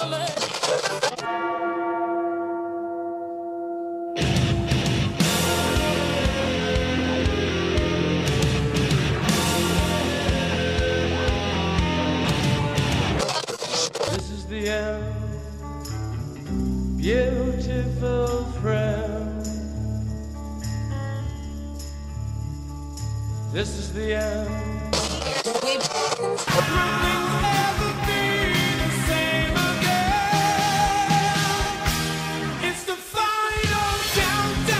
This is the end, beautiful friend. This is the end. Nothing's never been the same again. It's the final countdown.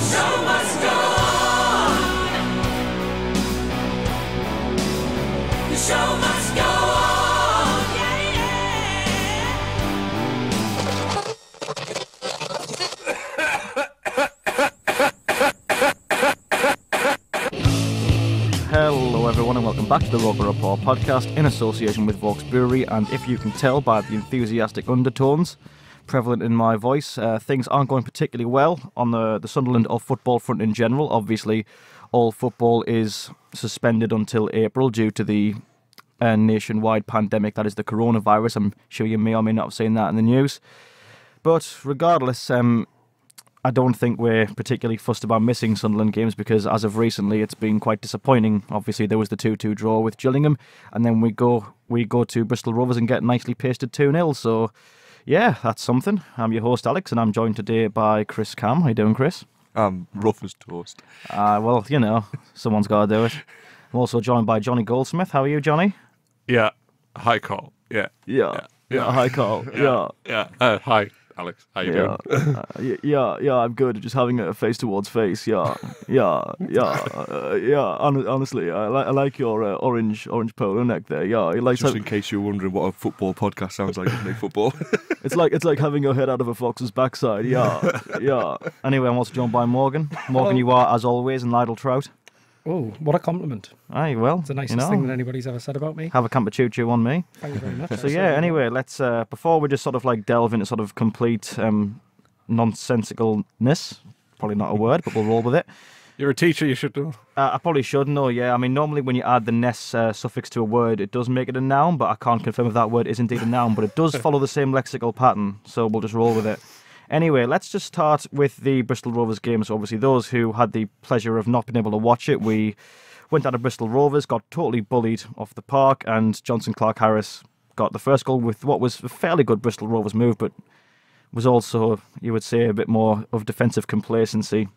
So much gone. The show must go on. Hello everyone and welcome back to the Roper Report podcast in association with Vaux Brewery, and if you can tell by the enthusiastic undertones prevalent in my voice, things aren't going particularly well on the Sunderland or football front in general. Obviously all football is suspended until April due to the nationwide pandemic that is the coronavirus. I'm sure you may or may not have seen that in the news. But regardless, I don't think we're particularly fussed about missing Sunderland games because as of recently it's been quite disappointing. Obviously there was the 2-2 draw with Gillingham, and then we go to Bristol Rovers and get nicely pasted 2-0. So yeah, that's something. I'm your host Alex and I'm joined today by Chris Cam. How you doing, Chris? I'm rough as toast. Well, you know, someone's got to do it. I'm also joined by Johnny Goldsmith. How are you, Johnny? Yeah. Hi, Carl. Yeah. Yeah. Yeah. Hi, Carl. Yeah. Yeah. Hi. Alex, how you doing? Yeah, I'm good. Just having a face towards face. Honestly, I like your orange polo neck there. Yeah, it likes just in case you're wondering what a football podcast sounds like. Football. It's like having your head out of a fox's backside. Yeah, yeah. Anyway, I'm also joined by Morgan. Morgan, you are as always, and Lydell Trout. Oh, what a compliment. Aye, well, it's the nicest thing that anybody's ever said about me. Have a camp of choo-choo on me. Thank you very much. So yeah, anyway, let's before we just sort of like delve into sort of complete nonsensicalness, probably not a word, but we'll roll with it. You're a teacher, you should know. I probably should know, yeah. I mean, normally when you add the -ness suffix to a word, it does make it a noun, but I can't confirm if that word is indeed a noun, but it does follow the same lexical pattern, so we'll just roll with it. Anyway, let's just start with the Bristol Rovers game. So obviously those who had the pleasure of not being able to watch it, we went down to Bristol Rovers, got totally bullied off the park, and Johnson Clark Harris got the first goal with what was a fairly good Bristol Rovers move, but was also, you would say, a bit more of defensive complacency.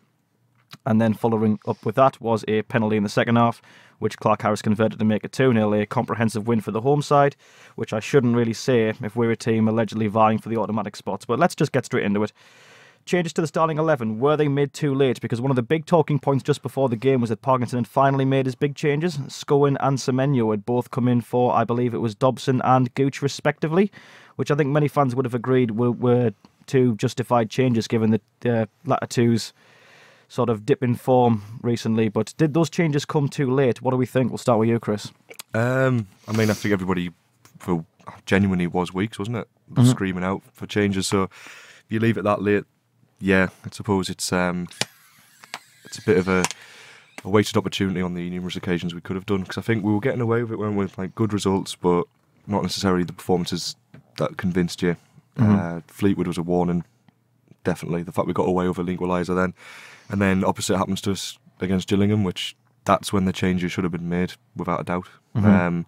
And then following up with that was a penalty in the second half, which Clark Harris converted to make it 2-0, a comprehensive win for the home side, which I shouldn't really say if we're a team allegedly vying for the automatic spots. But let's just get straight into it. Changes to the starting 11. Were they made too late? Because one of the big talking points just before the game was that Parkinson had finally made his big changes. Scowen and Semenyo had both come in for, I believe it was Dobson and Gooch respectively, which I think many fans would have agreed were two justified changes given the latter two's sort of dip in form recently. But did those changes come too late? What do we think? We'll start with you, Chris. I mean, I think everybody for genuinely was weeks, wasn't it? Mm-hmm. Screaming out for changes. So if you leave it that late, yeah, I suppose it's a bit of a wasted opportunity on the numerous occasions we could have done, because I think we were getting away with it when we had like good results, but not necessarily the performances that convinced you. Mm-hmm. Fleetwood was a warning, definitely. The fact we got away over an equaliser then. And then opposite happens to us against Gillingham, which that's when the changes should have been made, without a doubt. Mm-hmm.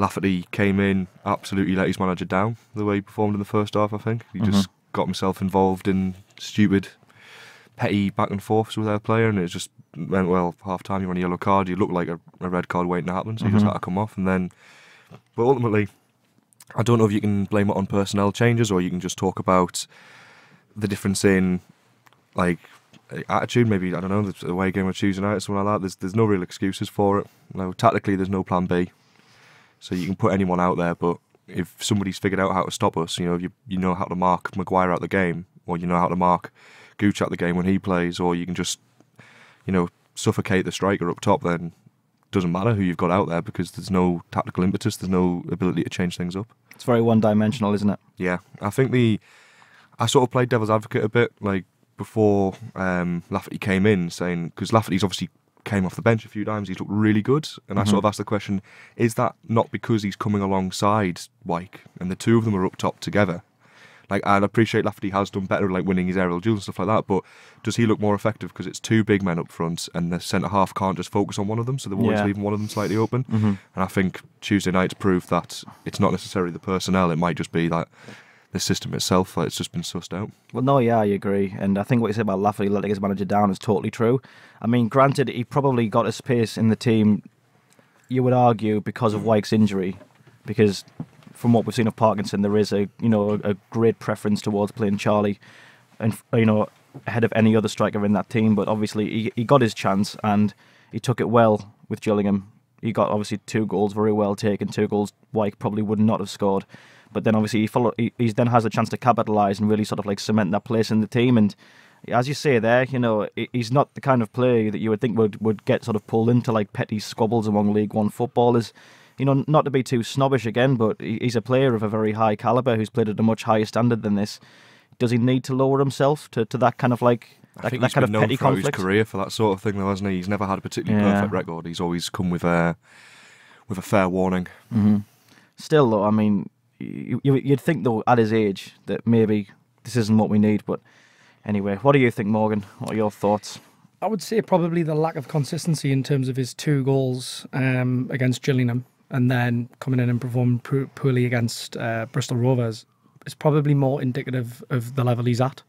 Lafferty came in, absolutely let his manager down the way he performed in the first half, I think. He mm-hmm. just got himself involved in stupid, petty back and forths with our player, and it just went, well, half-time, you're on a yellow card, you look like a red card waiting to happen, so mm-hmm. you just had to come off. And then, but ultimately, I don't know if you can blame it on personnel changes or you can just talk about the difference in, like, attitude, maybe, I don't know, the away game of Tuesday night or something like that. There's no real excuses for it. No, tactically, there's no plan B. So you can put anyone out there, but if somebody's figured out how to stop us, you know, if you know how to mark Maguire out the game, or you know how to mark Gooch out the game when he plays, or you can just, you know, suffocate the striker up top, then it doesn't matter who you've got out there because there's no tactical impetus, there's no ability to change things up. It's very one-dimensional, isn't it? Yeah. I think I sort of played devil's advocate a bit, like, before Lafferty came in, saying, because Lafferty's obviously came off the bench a few times. He's looked really good. And I sort of asked the question, is that not because he's coming alongside Wyke and the two of them are up top together? Like, I'd appreciate Lafferty has done better, like winning his aerial duels and stuff like that, but does he look more effective because it's two big men up front and the centre-half can't just focus on one of them, so they're always leaving one of them slightly open? And I think Tuesday night's proved that it's not necessarily the personnel, it might just be that the system itself, like, it's just been sussed out. Well, no, yeah, I agree. And I think what you said about Lafferty letting his manager down is totally true. I mean, granted, he probably got a space in the team, you would argue, because of Wyke's injury, because from what we've seen of Parkinson, there is a great preference towards playing Charlie, and ahead of any other striker in that team. But obviously he got his chance and he took it well with Gillingham. He got obviously 2 goals, very well taken. 2 goals Wyke probably would not have scored. But then obviously he then has a chance to capitalise and really sort of like cement that place in the team. And as you say there, he's not the kind of player that you would think would get sort of pulled into like petty squabbles among League One footballers. Not to be too snobbish again, but he's a player of a very high calibre who's played at a much higher standard than this. Does he need to lower himself to that kind of like that kind of petty conflict? I think he's been known throughout his career for that sort of thing, though, hasn't he? He's never had a particularly perfect record. He's always come with a fair warning. Still, though, I mean, you'd think though at his age that maybe this isn't what we need. But anyway, what do you think, Morgan? What are your thoughts? I would say probably the lack of consistency in terms of his 2 goals against Gillingham, and then coming in and performing poorly against Bristol Rovers is probably more indicative of the level he's at.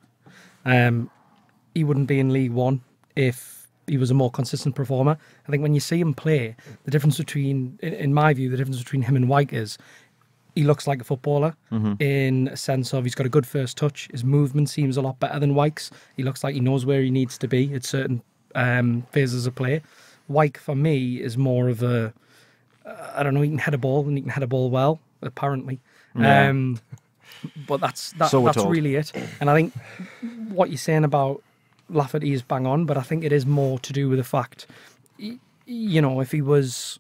He wouldn't be in League One if he was a more consistent performer. I think when you see him play, the difference between, in my view, the difference between him and Wyke is he looks like a footballer in a sense of he's got a good first touch. His movement seems a lot better than Wyke's. He looks like he knows where he needs to be at certain phases of play. Wyke, for me, is more of a... I don't know, he can head a ball, and he can head a ball well, apparently. Yeah. But that's really it. And I think what you're saying about Lafferty is bang on, but I think it is more to do with the fact, if he was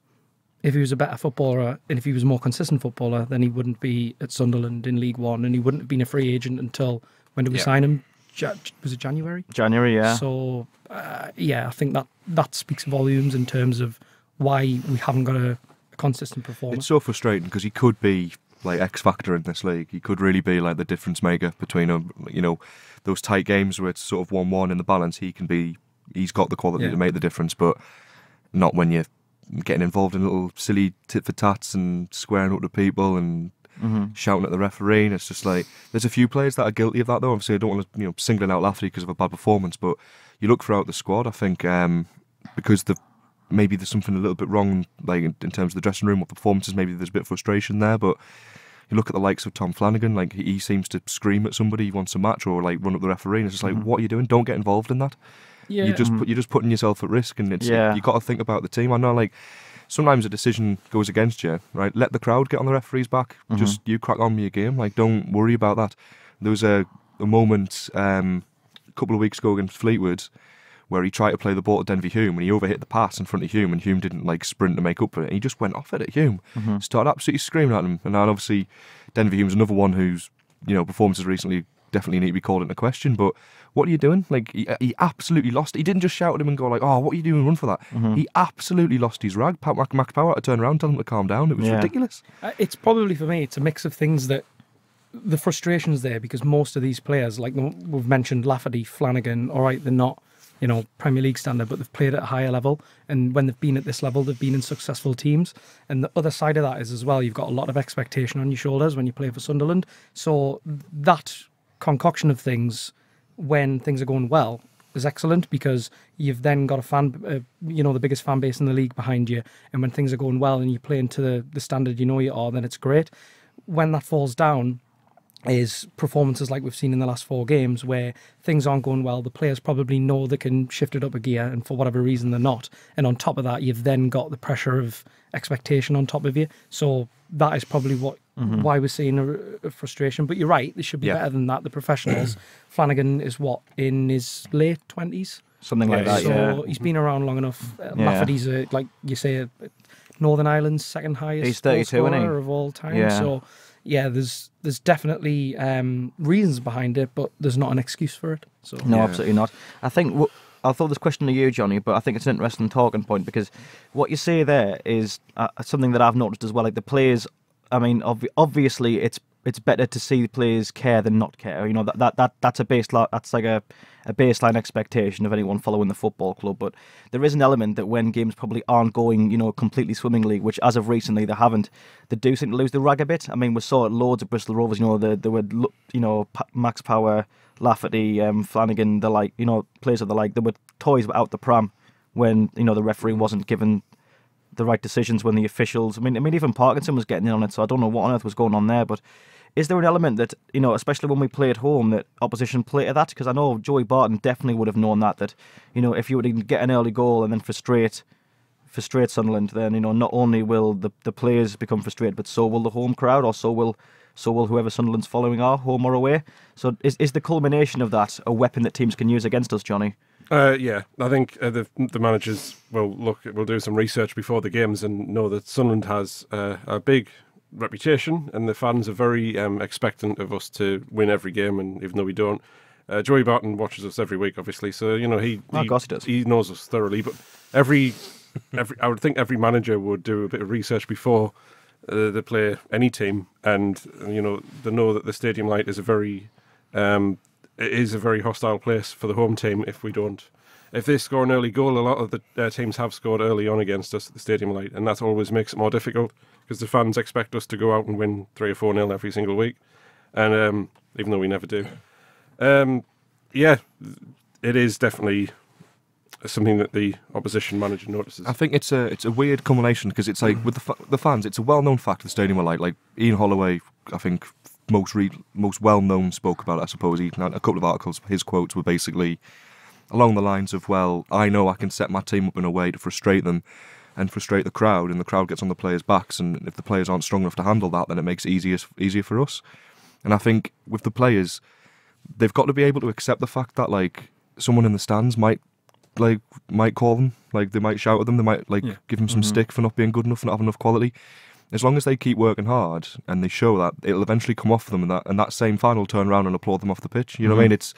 a better footballer and if he was a more consistent footballer, then he wouldn't be at Sunderland in League One, and he wouldn't have been a free agent until, when did we sign him? Was it January? January, yeah. So, yeah, I think that speaks volumes in terms of why we haven't got a consistent performance. It's so frustrating because he could be like X factor in this league. He could really be like the difference maker between those tight games where it's sort of 1-1 in the balance. He's got the quality to make the difference, but not when you're getting involved in little silly tit for tats and squaring up to people and shouting at the referee. And it's just like, there's a few players that are guilty of that though. Obviously, I don't want to singling out Lafferty because of a bad performance, but you look throughout the squad. I think because maybe there's something a little bit wrong, like in terms of the dressing room or performances. Maybe there's a bit of frustration there, but you look at the likes of Tom Flanagan, like he seems to scream at somebody he wants a match or like run up the referee, and it's just like, what are you doing? Don't get involved in that. Yeah. You're just putting yourself at risk, and it's you got to think about the team. I know, like sometimes a decision goes against you, right? Let the crowd get on the referee's back. Just you crack on with your game. Like, don't worry about that. There was a moment a couple of weeks ago against Fleetwood, where he tried to play the ball to Denver Hume and he overhit the pass in front of Hume, and Hume didn't like sprint to make up for it, and he just went off at it. Hume started absolutely screaming at him, and now obviously Denver Hume's another one whose performances recently definitely need to be called into question. But what are you doing? Like he absolutely lost. He didn't just shout at him and go like, "Oh, what are you doing? Run for that." He absolutely lost his rag. Max Power had to turn around, tell him to calm down. It was ridiculous. It's probably for me, it's a mix of things that. The frustration's there because most of these players, like we've mentioned, Lafferty, Flanagan, all right, they're not. Premier League standard, but they've played at a higher level, and when they've been at this level, they've been in successful teams. And the other side of that is as well, you've got a lot of expectation on your shoulders when you play for Sunderland. So that concoction of things, when things are going well, is excellent because you've then got a fan, the biggest fan base in the league behind you. And when things are going well and you're playing to the standard you are, then it's great. When that falls down, is performances like we've seen in the last 4 games where things aren't going well, the players probably know they can shift it up a gear, and for whatever reason they're not. And on top of that, you've then got the pressure of expectation on top of you. So that is probably what why we're seeing a frustration. But you're right, they should be better than that, the professionals. Flanagan is what, in his late 20s? Something like that, So he's been around long enough. Lafferty's, like you say, Northern Ireland's second highest. He's 32, isn't he? Of all time, so... Yeah, there's definitely reasons behind it, but there's not an excuse for it. So no, absolutely not. I think I'll throw this question to you, Johnny, but I think it's an interesting talking point, because what you say there is something that I've noticed as well. Like the players, I mean, obviously it's better to see the players care than not care. You know, that's a baseline. That's like a baseline expectation of anyone following the football club. But there is an element that when games probably aren't going, you know, completely swimmingly, which as of recently they haven't, they do seem to lose the rag a bit. I mean, we saw loads of Bristol Rovers. You know, they were, you know, Max Power, Lafferty, Flanagan, the like, you know, players of the like. They were toys without the pram when, you know, the referee wasn't given the right decisions, when the officials, I mean, even Parkinson was getting in on it, so I don't know what on earth was going on there. But is there an element that, you know, especially when we play at home, that opposition play to that? Because I know Joey Barton definitely would have known that, you know, if you were to get an early goal and then frustrate Sunderland, then, you know, not only will the players become frustrated, but so will the home crowd, or so will whoever Sunderland's following are, home or away. So is the culmination of that a weapon that teams can use against us, Johnny? Yeah, I think the managers will do some research before the games and know that Sunderland has a big reputation, and the fans are very expectant of us to win every game, and even though we don't, Joey Barton watches us every week, obviously, so you know he knows us thoroughly. But every I would think every manager would do a bit of research before they play any team, and you know they know that the Stadium Light is a very it is a very hostile place for the home team if we don't. If they score an early goal, a lot of the teams have scored early on against us at the Stadium Light, and that always makes it more difficult because the fans expect us to go out and win 3 or 4-0 every single week, and even though we never do. Yeah, it is definitely something that the opposition manager notices. I think it's a weird combination, because it's like with the fans, it's a well-known fact of the Stadium Light. Like Ian Holloway, I think, most well-known spoke about it, I suppose. He had a couple of articles, his quotes were basically along the lines of, well, I know I can set my team up in a way to frustrate them and frustrate the crowd, and the crowd gets on the players' backs, and if the players aren't strong enough to handle that, then it makes it easier for us. And I think with the players, they've got to be able to accept the fact that, like, someone in the stands might call them, like, they might shout at them, they might, like, give them some stick for not being good enough and not having enough quality. As long as they keep working hard and they show that, it'll eventually come off them, and that same fan will turn around and applaud them off the pitch. You know what I mean? It's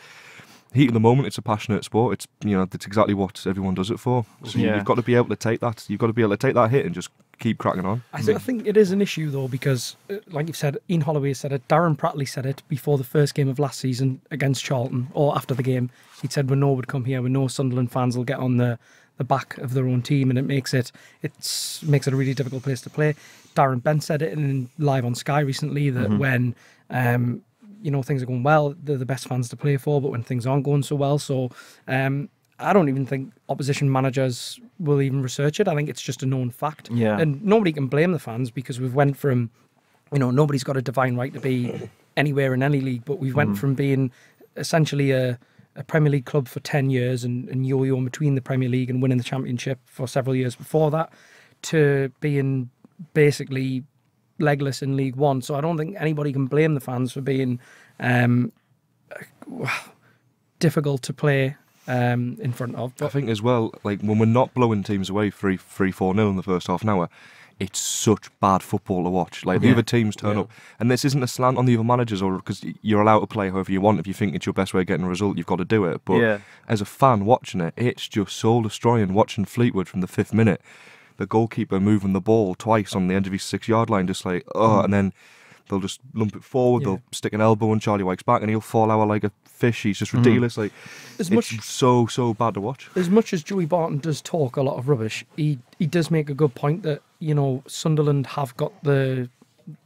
heat of the moment. It's a passionate sport. It's, you know, that's exactly what everyone does it for. So you've got to be able to take that. You've got to be able to take that hit and just keep cracking on. I think it is an issue though, because like you've said, Ian Holloway said it, Darren Prattley said it before the first game of last season against Charlton, or after the game. He said, we know we'd come here, we know Sunderland fans will get on the back of their own team, and it makes it a really difficult place to play. Darren Bent said it in Live on Sky recently that when you know, things are going well, they're the best fans to play for, but when things aren't going so well, so I don't even think opposition managers will even research it. I think it's just a known fact, and nobody can blame the fans, because we've went from, you know, nobody's got a divine right to be anywhere in any league, but we've went from being essentially a Premier League club for 10 years and yo-yoing between the Premier League and winning the Championship for several years before that, to being basically legless in League One. So I don't think anybody can blame the fans for being difficult to play in front of. But I think as well, like, when we're not blowing teams away 3-4-0 in the first half an hour, it's such bad football to watch. Like, the other teams turn up, and this isn't a slant on the other managers, or because you're allowed to play however you want. If you think it's your best way of getting a result, you've got to do it. But as a fan watching it, it's just soul destroying. Watching Fleetwood from the 5th minute, the goalkeeper moving the ball twice on the edge of his 6-yard line, just like, oh, and then they'll just lump it forward, they'll stick an elbow on Charlie Wyke's back, and he'll fall out like a fish. He's just ridiculous. Like, it's so bad to watch. As much as Joey Barton does talk a lot of rubbish, he does make a good point that, you know, Sunderland have got the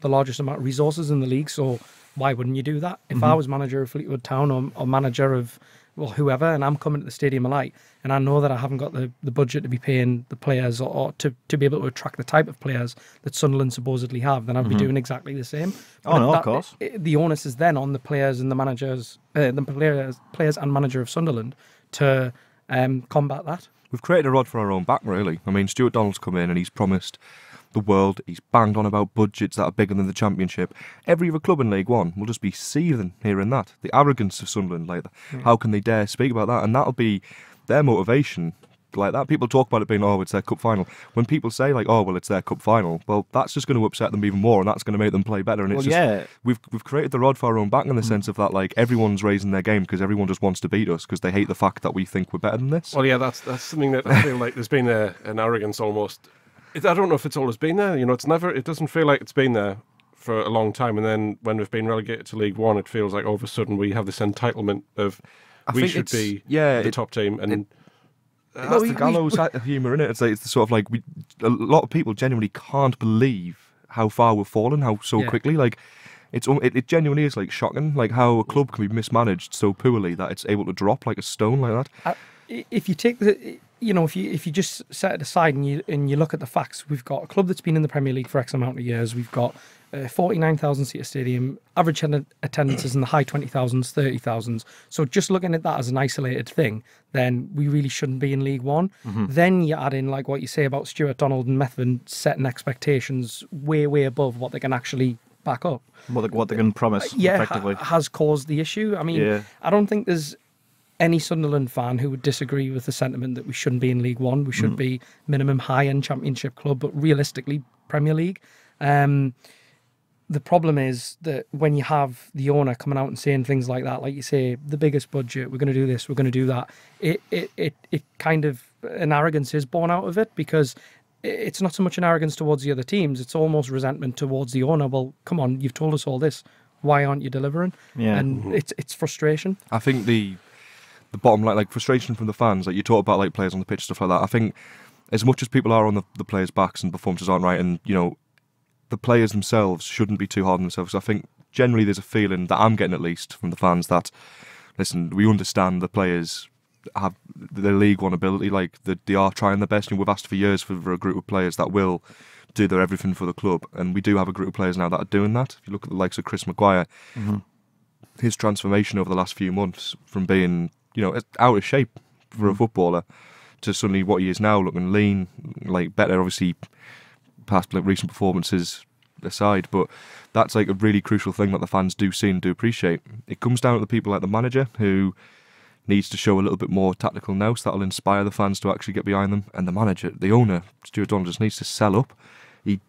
largest amount of resources in the league, so why wouldn't you do that? If I was manager of Fleetwood Town, or manager of, well, whoever, and I'm coming to the Stadium Alight, and I know that I haven't got the budget to be paying the players, or to be able to attract the type of players that Sunderland supposedly have, then I'd be doing exactly the same. But of course. The onus is then on the players and the managers, the players and manager of Sunderland to combat that. We've created a rod for our own back, really. I mean, Stuart Donald's come in and he's promised the world. He's banged on about budgets that are bigger than the Championship. Every other club in League One will just be seething hearing that. The arrogance of Sunderland, like, how can they dare speak about that? And that'll be their motivation. like that. People talk about it being, oh, it's their cup final. When people say, like, oh, well, it's their cup final, well, that's just going to upset them even more, and that's going to make them play better. And it's we've created the rod for our own back in the sense of that, like, everyone's raising their game because everyone just wants to beat us because they hate the fact that we think we're better than this. Well, yeah, that's something that I feel like there's been an arrogance almost. I don't know if it's always been there. You know, it's never. It doesn't feel like it's been there for a long time. And then when we've been relegated to League One, it feels like all of a sudden we have this entitlement of we should be the top team. And that's the gallows humour in it. It's the sort of like a lot of people genuinely can't believe how far we've fallen, so quickly. Like it genuinely is like shocking, like how a club can be mismanaged so poorly that it's able to drop like a stone like that. If you take the, you know, if you just set it aside and you look at the facts, we've got a club that's been in the Premier League for X amount of years. We've got a 49,000-seater stadium, average attendance is in the high 20,000s, 30,000s. So just looking at that as an isolated thing, then we really shouldn't be in League One. Then you add in like what you say about Stuart Donald and Methven setting expectations way, way above what they can actually back up. What they can promise, effectively. Has caused the issue. I mean, I don't think there's any Sunderland fan who would disagree with the sentiment that we shouldn't be in League One. We should be minimum high-end championship club, but realistically Premier League. The problem is that when you have the owner coming out and saying things like that, like you say, the biggest budget, we're going to do this, we're going to do that, it kind of, an arrogance is born out of it, because it's not so much an arrogance towards the other teams, it's almost resentment towards the owner. Well, come on, you've told us all this, why aren't you delivering? And it's frustration. I think the bottom line, like frustration from the fans, like you talk about like players on the pitch, stuff like that. I think as much as people are on the players' backs and performances aren't right, and you know, the players themselves shouldn't be too hard on themselves. So I think generally there's a feeling that I'm getting, at least from the fans, that listen, we understand the players have their League One ability, like they are trying their best, and we've asked for years for a group of players that will do their everything for the club, and we do have a group of players now that are doing that. If you look at the likes of Chris Maguire, his transformation over the last few months from being, you know, out of shape for a footballer to suddenly what he is now, looking lean, like better, obviously past like, recent performances aside, but that's like a really crucial thing that the fans do see and do appreciate. It comes down to the people like the manager, who needs to show a little bit more tactical now, so that'll inspire the fans to actually get behind them. And the manager, the owner, Stuart Donald, just needs to sell up. He's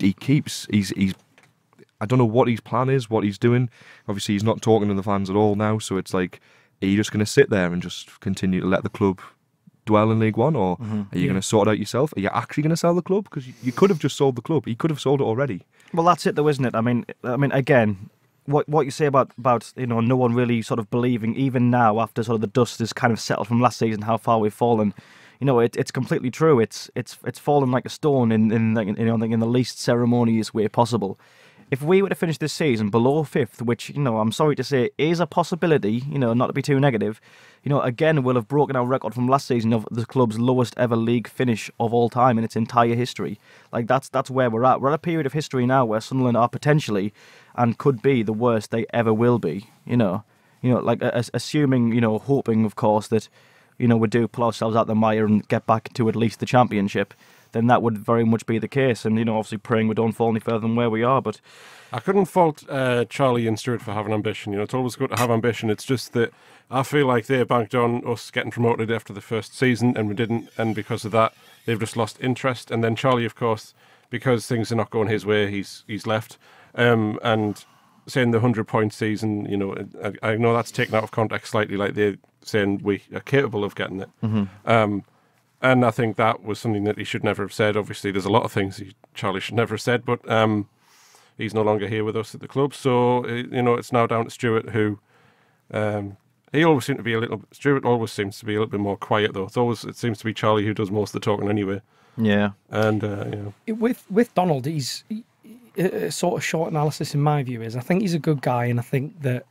I don't know what his plan is, what he's doing. Obviously he's not talking to the fans at all now, so it's like, are you just going to sit there and just continue to let the club dwell in League One, or are you going to sort it out yourself? Are you actually going to sell the club? Because you could have just sold the club. You could have sold it already. Well, that's it, though, isn't it? I mean, again, what you say about you know, no one really sort of believing, even now after sort of the dust is kind of settled from last season, how far we've fallen. You know, it's completely true. It's fallen like a stone in the least ceremonious way possible. If we were to finish this season below 5th, which, you know, I'm sorry to say, is a possibility, you know, not to be too negative, you know, again, we'll have broken our record from last season of the club's lowest ever league finish of all time in its entire history. Like, that's where we're at. We're at a period of history now where Sunderland are potentially and could be the worst they ever will be, you know. You know, like, assuming, you know, hoping, of course, that, you know, we do pull ourselves out of the mire and get back to at least the Championship, then that would very much be the case. And, you know, obviously praying we don't fall any further than where we are. But I couldn't fault Charlie and Stuart for having ambition. You know, it's always good to have ambition. It's just that I feel like they banked on us getting promoted after the first season, and we didn't. And because of that, they've just lost interest. And then Charlie, of course, because things are not going his way, he's left. And saying the 100-point season, you know, I know that's taken out of context slightly, like they're saying we are capable of getting it. And I think that was something that he should never have said. Obviously, there's a lot of things Charlie should never have said, but he's no longer here with us at the club. So, you know, it's now down to Stuart, who he always seemed to be a little. Stuart always seems to be a little bit more quiet, though. It seems to be Charlie who does most of the talking anyway. Yeah. And you know, with Donald, a sort of short analysis in my view is, I think he's a good guy, and I think that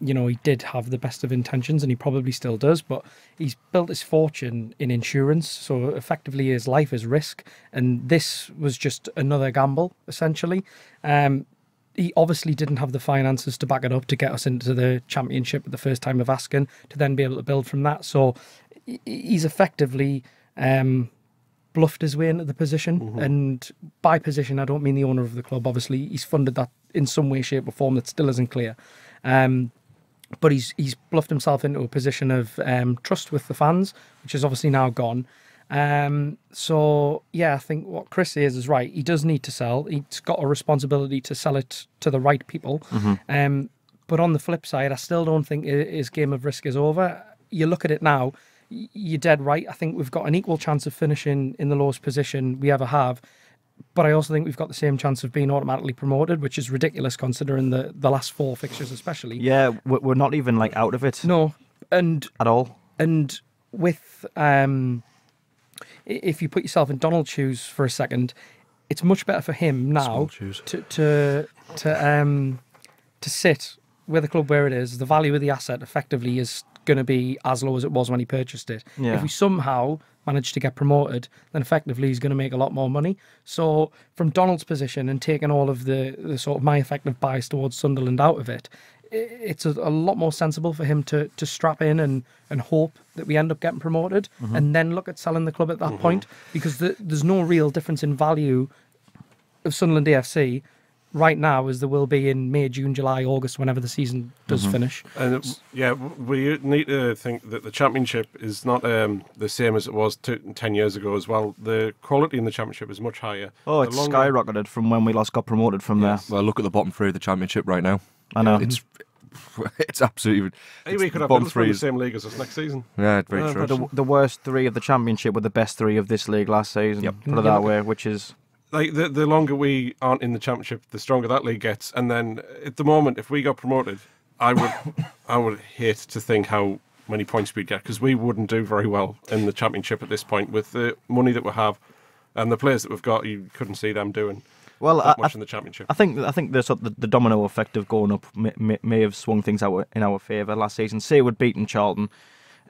you know, he did have the best of intentions, and he probably still does, but he's built his fortune in insurance, so effectively his life is risk, and this was just another gamble essentially. He obviously didn't have the finances to back it up to get us into the Championship at the first time of asking, to then be able to build from that, so he's effectively bluffed his way into the position. And by position, I don't mean the owner of the club, obviously. He's funded that in some way, shape or form that still isn't clear. But he's bluffed himself into a position of trust with the fans, which is obviously now gone. So, yeah, I think what Chris is right. He does need to sell. He's got a responsibility to sell it to the right people. Mm-hmm. But on the flip side, I still don't think his game of risk is over. You look at it now, you're dead right. I think we've got an equal chance of finishing in the lowest position we ever have. But I also think we've got the same chance of being automatically promoted, which is ridiculous considering the last four fixtures especially. Yeah, we're not even like out of it. No. And at all. And with... if you put yourself in Donald's shoes for a second, it's much better for him now to sit with a club where it is. The value of the asset effectively is going to be as low as it was when he purchased it. Yeah. If we somehow manage to get promoted, then effectively he's going to make a lot more money. So from Donald's position and taking all of the sort of my effective bias towards Sunderland out of it, it's a lot more sensible for him to strap in and hope that we end up getting promoted, mm-hmm. and then look at selling the club at that mm-hmm. point, because there's no real difference in value of Sunderland AFC right now as there will be in May, June, July, August, whenever the season does mm-hmm. finish. And we need to think that the Championship is not the same as it was 10 years ago as well. The quality in the Championship is much higher. Oh, it's skyrocketed from when we last got promoted from there. Well, look at the bottom three of the Championship right now. I know. It's absolutely... Anyway, could have Middlesbrough in the same league as us next season. Yeah, very true. The worst three of the Championship were the best three of this league last season. Yep. Put it that way, which is... Like, the longer we aren't in the Championship, the stronger that league gets. And then, at the moment, if we got promoted, I would hate to think how many points we'd get, because we wouldn't do very well in the Championship at this point. With the money that we have and the players that we've got, you couldn't see them doing... Well, much in the Championship. I think the domino effect of going up may have swung things out in our favour last season. Say we'd beaten Charlton,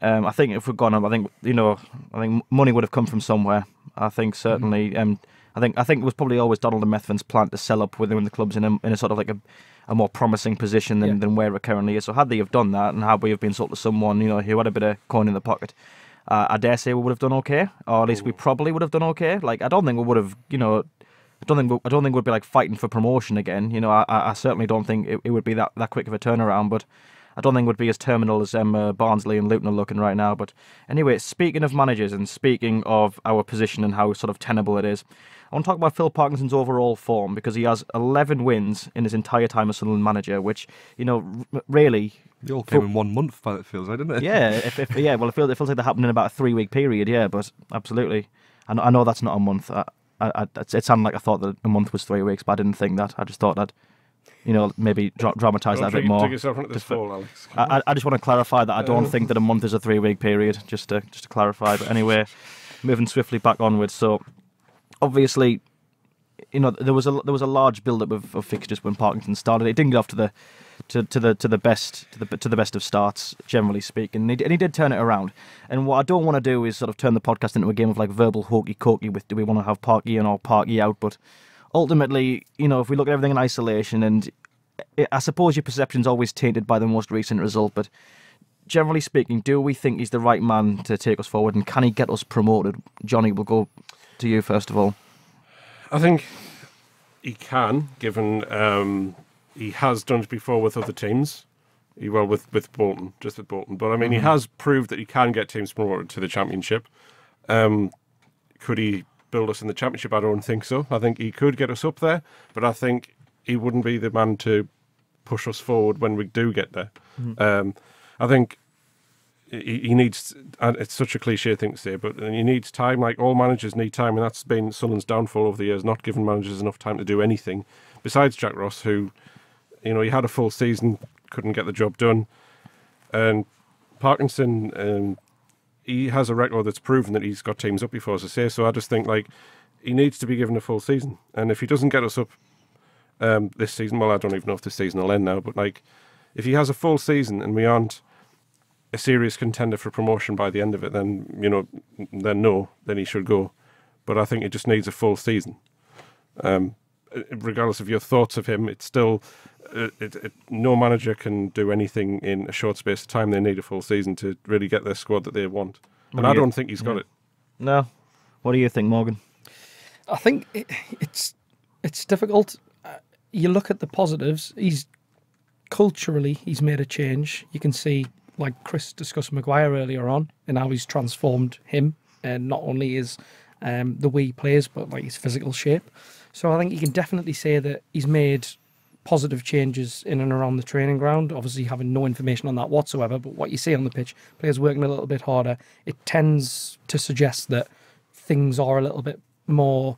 I think if we'd gone up, I think money would have come from somewhere. I think certainly, mm-hmm. I think it was probably always Donald and Methven's plan to sell up within the clubs in a sort of like a more promising position than where it currently is. So had they have done that, and had we have been sold to someone who had a bit of coin in the pocket. I dare say we would have done okay, or at least we probably would have done okay. Like, I don't think we would have, I don't think we'd be like fighting for promotion again. I certainly don't think it would be that quick of a turnaround. But I don't think it would be as terminal as Barnsley and Luton are looking right now. But anyway, speaking of managers and speaking of our position and how sort of tenable it is, I want to talk about Phil Parkinson's overall form, because he has 11 wins in his entire time as Sunderland manager, which really. They all came in 1 month, it feels like, didn't it? Yeah, well, it feels like they happened in about a 3-week period. Yeah, but absolutely, I know that's not a month. It sounded like I thought that a month was 3 weeks, but I didn't think that. I just thought I'd, maybe dramatise that a bit more. Alex. I just want to clarify that I don't think that a month is a 3-week period, just to clarify. But anyway, moving swiftly back onwards. So, obviously, there was a large build-up of fixtures when Parkinson started. It didn't get off to the best of starts, generally speaking, and he did turn it around. And what I don't want to do is sort of turn the podcast into a game of like verbal hokey-cokey with do we want to have Parky in or Parky out, but ultimately, if we look at everything in isolation, and I suppose your perception's always tainted by the most recent result, but generally speaking, do we think he's the right man to take us forward, and can he get us promoted? Johnny, we'll go to you first of all. I think he can, given... he has done it before with other teams. Well, with Bolton, just with Bolton. But, I mean, he has proved that he can get teams promoted to the Championship. Could he build us in the Championship? I don't think so. I think he could get us up there, but I think he wouldn't be the man to push us forward when we do get there. I think he needs... It's such a cliche thing to say, but he needs time. Like, all managers need time, and that's been Sunderland's downfall over the years, not giving managers enough time to do anything, besides Jack Ross, who... he had a full season, couldn't get the job done. And Parkinson, he has a record that's proven that he's got teams up before, as I say. So I just think, like, he needs to be given a full season. And if he doesn't get us up this season, well, I don't even know if this season will end now, but, like, if he has a full season and we aren't a serious contender for promotion by the end of it, then, then he should go. But I think it just needs a full season. Regardless of your thoughts of him, it's still... no manager can do anything in a short space of time. They need a full season to really get their squad that they want. And I don't think he's got it. No. What do you think, Morgan? I think it's difficult. You look at the positives. Culturally, he's made a change. You can see, like Chris discussed Maguire earlier on, and how he's transformed him not only his the way he plays, but like his physical shape. So I think you can definitely say that he's made positive changes in and around the training ground, obviously having no information on that whatsoever, but what you see on the pitch, players working a little bit harder, it tends to suggest that things are a little bit more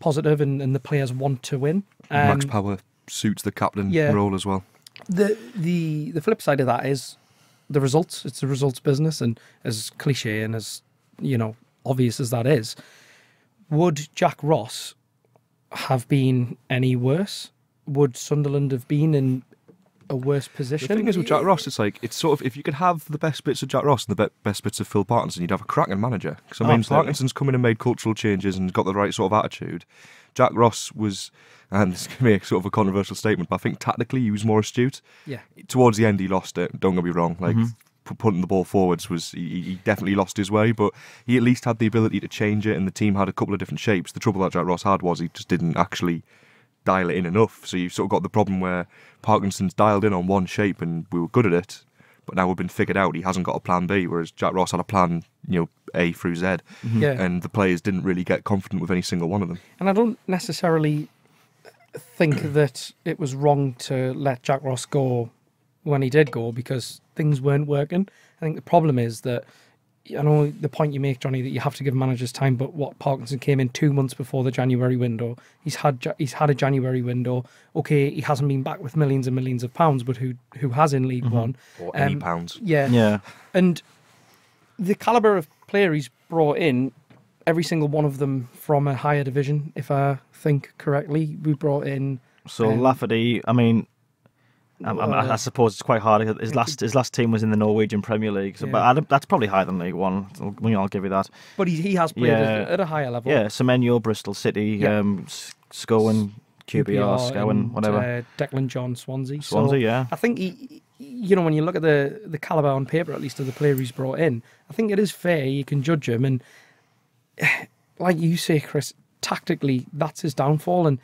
positive and the players want to win. Max Power suits the captain role as well. The flip side of that is the results. It's a results business, and as cliche and as, you know, obvious as that is, would Jack Ross have been any worse? Would Sunderland have been in a worse position? The thing is with Jack Ross, it's like, it's sort of, if you could have the best bits of Jack Ross and the best bits of Phil Parkinson, you'd have a cracking manager. Because I mean, Parkinson's come in and made cultural changes and got the right sort of attitude. Jack Ross was, and this can be sort of a controversial statement, but I think tactically he was more astute. Yeah. Towards the end, he lost it. Don't get me wrong. Like, punting the ball forwards was, he definitely lost his way, but he at least had the ability to change it, and the team had a couple of different shapes. The trouble that Jack Ross had was he just didn't actually dial it in enough. So you've sort of got the problem where Parkinson's dialed in on one shape and we were good at it, but now we've been figured out. He hasn't got a plan B, whereas Jack Ross had a plan, you know, A through Z, and the players didn't really get confident with any single one of them. And I don't necessarily think that it was wrong to let Jack Ross go when he did go, because things weren't working. I think the problem is that, I know the point you make, Johnny, that you have to give managers time, but what, Parkinson came in 2 months before the January window. He's had a January window. Okay, he hasn't been back with millions and millions of pounds, but who has in League One? Or any pounds. Yeah. And the calibre of player he's brought in, every single one of them from a higher division, if I think correctly. We brought in... So Lafferty, I mean... I suppose it's quite hard. His last team was in the Norwegian Premier League, so, but that's probably higher than League One. I'll give you that. But he has played at a higher level. Yeah, Semenyo, Bristol City, Scowen, QPR, Scowen, whatever. Declan John, Swansea. Swansea, so yeah. I think he, you know, when you look at the calibre on paper, at least of the player he's brought in, I think it is fair you can judge him. And like you say, Chris, tactically that's his downfall, and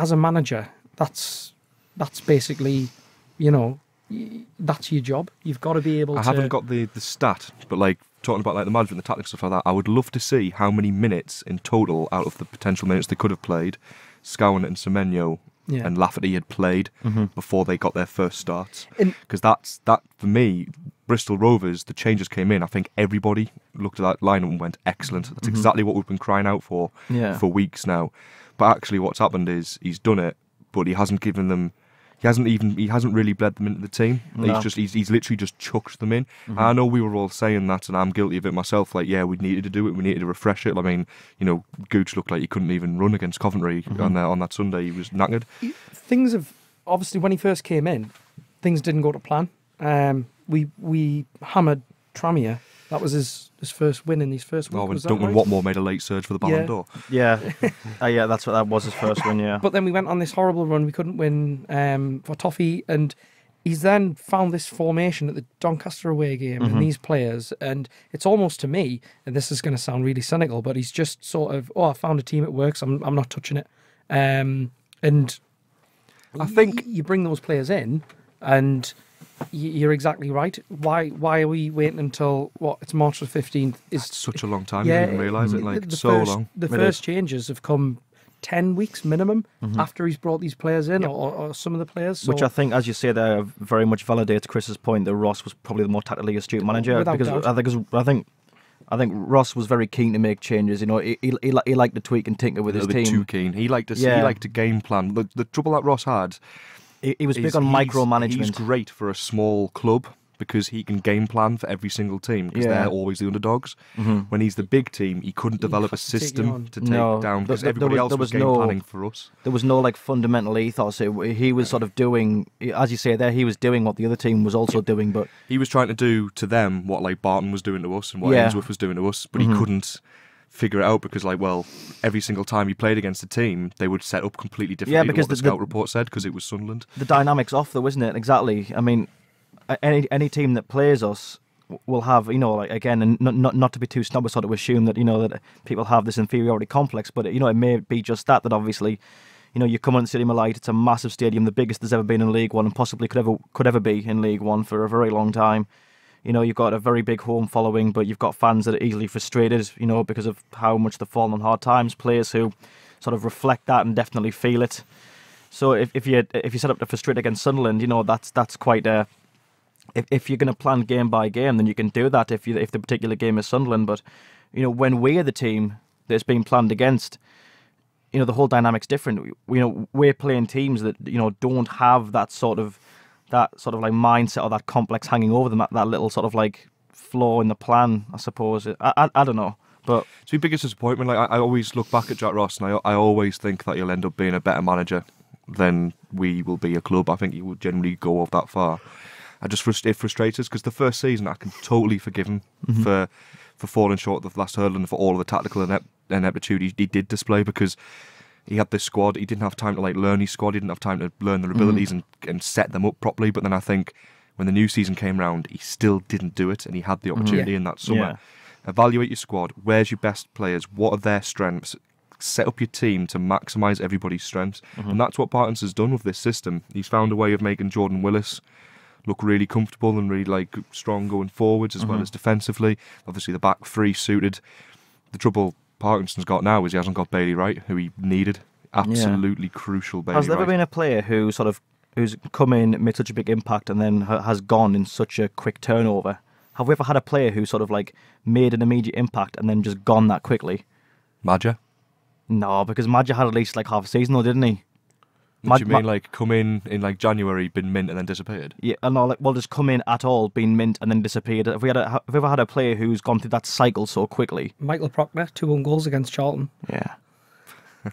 as a manager, that's basically, you know, that's your job. You've got to be able to... I haven't got the stat, but like talking about like the management, the tactics, stuff like that, I would love to see how many minutes in total out of the potential minutes they could have played, Scowen and Semenyo and Lafferty had played before they got their first starts. Because that, for me, Bristol Rovers, the changes came in. I think everybody looked at that lineup and went, excellent. That's exactly what we've been crying out for weeks now. But actually what's happened is he's done it, but he hasn't given them... He hasn't really bled them into the team. No. He's literally just chucked them in. I know we were all saying that, and I'm guilty of it myself. Like, yeah, we needed to do it. We needed to refresh it. I mean, you know, Gooch looked like he couldn't even run against Coventry on that Sunday. He was knackered. Things have obviously, when he first came in, things didn't go to plan. We hammered Tramier. That was his first win in his first week. Oh, and Duncan Watmore made a late surge for the Ballon d'Or. Yeah, that's what that was, his first win, yeah. But then we went on this horrible run. We couldn't win for Toffee, and he's then found this formation at the Doncaster away game and these players, and it's almost to me, and this is going to sound really cynical, but he's just sort of, oh, I found a team, it works, I'm not touching it. And I think you bring those players in, and... You're exactly right. Why are we waiting until what? It's March the 15th. It's such a long time. You didn't realise it. Like so long. The first changes have come 10 weeks minimum after he's brought these players in, or some of the players. So. Which I think, as you say, there very much validates Chris's point that Ross was probably the more tactically astute manager. Without doubt. I think Ross was very keen to make changes. You know, he liked to tweak and tinker with his team. A little bit too keen. He liked to. Yeah. He liked to game plan. The trouble that Ross had. He was big on micromanagement. He's great for a small club because he can game plan for every single team because they're always the underdogs. When he's the big team, he couldn't develop a system to take down because everybody else was game planning for us. There was no like fundamental ethos. He was sort of doing, as you say there, he was doing what the other team was also doing. But he was trying to do to them what like Barton was doing to us and what Ainsworth was doing to us, but he couldn't figure it out because, like, well, every single time he played against a team, they would set up completely differently. Yeah, because the scout report said, because it was Sunderland. The dynamic's off, though, isn't it? Exactly. I mean, any team that plays us will have, you know, like, again, and not to be too snobbish, or to assume that, you know, that people have this inferiority complex, but you know, it may be just that obviously, you know, you come on Stadium of Light. It's a massive stadium, the biggest there's ever been in League One, and possibly could ever be in League One for a very long time. You know, you've got a very big home following, but you've got fans that are easily frustrated, you know, because of how much they've fallen on hard times. Players who sort of reflect that and definitely feel it. So if you set up to frustrate against Sunderland, you know, that's quite a... If you're going to plan game by game, then you can do that if the particular game is Sunderland. But, you know, when we're the team that's being planned against, you know, the whole dynamic's different. You know, we're playing teams that, you know, don't have that sort of like mindset or that complex hanging over them, that little sort of like flaw in the plan, I suppose. I don't know. But it's my biggest disappointment. Like I always look back at Jack Ross, and I always think that he'll end up being a better manager than we will be a club. I think he will generally go off that far. It frustrates us because the first season I can totally forgive him for falling short of the last hurdle and for all of the tactical ineptitude he did display, because he had this squad. He didn't have time to like learn his squad. He didn't have time to learn their abilities and set them up properly. But then I think when the new season came round, he still didn't do it, and he had the opportunity in that summer. Yeah. Evaluate your squad. Where's your best players? What are their strengths? Set up your team to maximise everybody's strengths. And that's what Parkinson has done with this system. He's found a way of making Jordan Willis look really comfortable and really like strong going forwards as well as defensively. Obviously the back three suited. The trouble Parkinson's got now is he hasn't got Bailey Wright, who he needed. Absolutely crucial Bailey Wright. Has there ever been a player who sort of who's come in, made such a big impact and then has gone in such a quick turnover? Have we ever had a player who sort of like made an immediate impact and then just gone that quickly? Madjer? No, because Madjer had at least like half a season though, didn't he? What do you mean, like come in like January, been mint and then disappeared? Yeah, no, like well, just come in at all, been mint and then disappeared. Have we ever had a player who's gone through that cycle so quickly? Michael Proctor, 2-1 goals against Charlton. Yeah,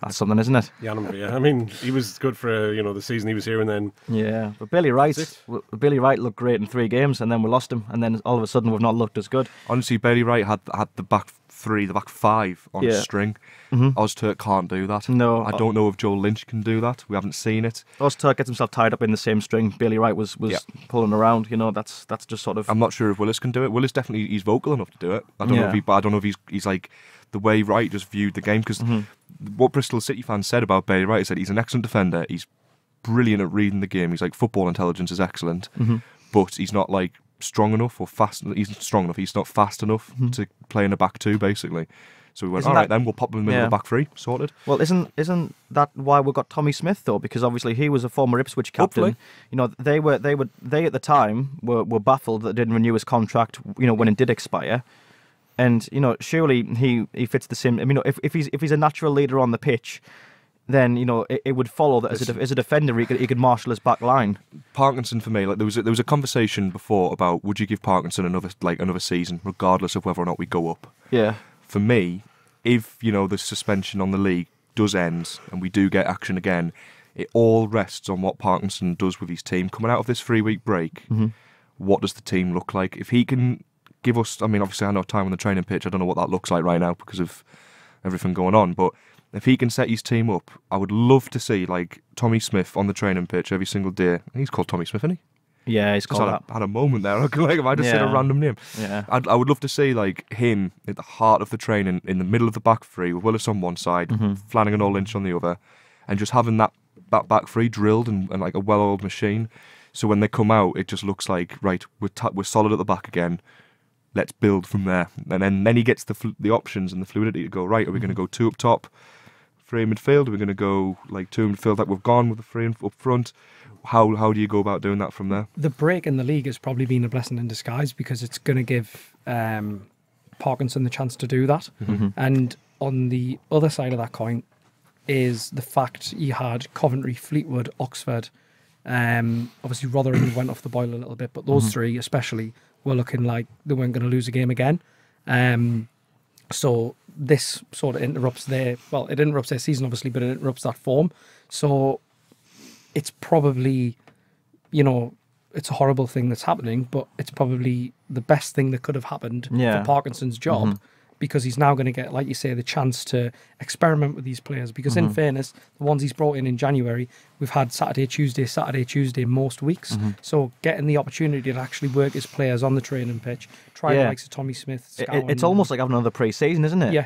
that's something, isn't it? Yeah, I mean, he was good for the season he was here, and then but Bailey Wright looked great in 3 games, and then we lost him, and then all of a sudden we've not looked as good. Honestly, Bailey Wright had the back three, the back five on string. Ozturk can't do that. No, I don't know if Joel Lynch can do that. We haven't seen it. Ozturk gets himself tied up in the same string. Bailey Wright was pulling around. You know, that's just sort of. I'm not sure if Willis can do it. Willis definitely he's vocal enough to do it. I don't know if he, but I don't know if he's like the way Wright just viewed the game, because what Bristol City fans said about Bailey Wright, he said he's an excellent defender. He's brilliant at reading the game. He's like football intelligence is excellent, but he's not like strong enough or fast. He's strong enough. He's not fast enough to play in a back two, basically. So we went, all right, then we'll pop him in the back three, sorted. Well, isn't that why we got Tommy Smith though? Because obviously he was a former Ipswich captain. Hopefully. You know, they at the time were baffled that they didn't renew his contract. You know, when it did expire, and you know, surely he fits the same. I mean, if he's a natural leader on the pitch, then you know it would follow that as a defender he could marshal his back line. Parkinson for me, like there was a conversation before about would you give Parkinson another season regardless of whether or not we go up. Yeah. For me, if you know the suspension on the league does end and we do get action again, it all rests on what Parkinson does with his team coming out of this 3-week break. What does the team look like? If he can give us, I mean, obviously I know time on the training pitch. I don't know what that looks like right now because of everything going on, but if he can set his team up, I would love to see like Tommy Smith on the training pitch every single day. He's called Tommy Smith, isn't he? Yeah, he's called that. I had a moment there. Like, if I just said a random name. Yeah. I would love to see like him at the heart of the training, in the middle of the back three, with Willis on one side, Flanagan or Lynch on the other, and just having that back three drilled and like a well-oiled machine. So when they come out, it just looks like, right, we're solid at the back again. Let's build from there. And then he gets the options and the fluidity to go, right, are we going to go 2 up top? 3 in midfield? Are we going to go like 2 in midfield like we've gone with the 3 up front? How do you go about doing that from there? The break in the league has probably been a blessing in disguise because it's going to give Parkinson the chance to do that. And on the other side of that coin is the fact he had Coventry, Fleetwood, Oxford. Obviously Rotherham went off the boil a little bit, but those three especially were looking like they weren't going to lose a game again. So this sort of interrupts their, well, it interrupts their season, obviously, but it interrupts that form. So it's probably, you know, it's a horrible thing that's happening, but it's probably the best thing that could have happened for Parkinson's job because he's now going to get, like you say, the chance to experiment with these players. Because in fairness, the ones he's brought in January, we've had Saturday, Tuesday most weeks. So getting the opportunity to actually work as players on the training pitch, try the likes of Tommy Smith, Scowen, it's almost like having another pre-season, isn't it? Yeah.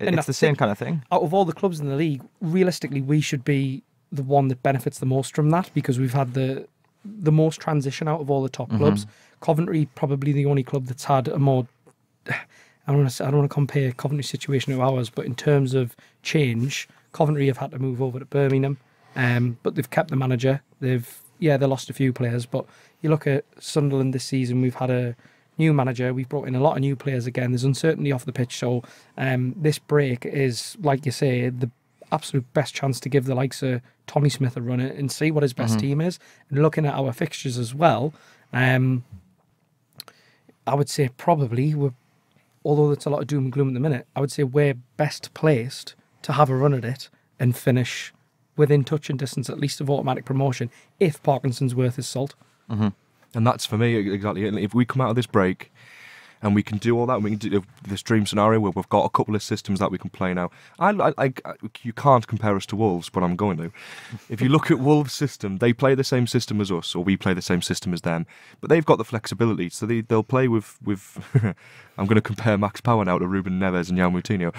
It's the same kind of thing. Out of all the clubs in the league, realistically, we should be the one that benefits the most from that because we've had the the most transition out of all the top clubs. Coventry, probably the only club that's had a more... I don't want to compare Coventry's situation to ours, but in terms of change, Coventry have had to move over to Birmingham, but they've kept the manager. They lost a few players, but you look at Sunderland this season, we've had a new manager, we've brought in a lot of new players again, there's uncertainty off the pitch, so this break is, like you say, the absolute best chance to give the likes of Tommy Smith a run at and see what his best team is. And looking at our fixtures as well, I would say probably, although it's a lot of doom and gloom at the minute, I would say we're best placed to have a run at it and finish within touch and distance at least of automatic promotion if Parkinson's worth his salt. And that's for me exactly it. If we come out of this break and we can do all that, and we can do this dream scenario where we've got a couple of systems that we can play now. You can't compare us to Wolves, but I'm going to. If you look at Wolves' system, they play the same system as us, or we play the same system as them, but they've got the flexibility, so they'll play with I'm going to compare Max Power now to Ruben Neves and Jan Moutinho.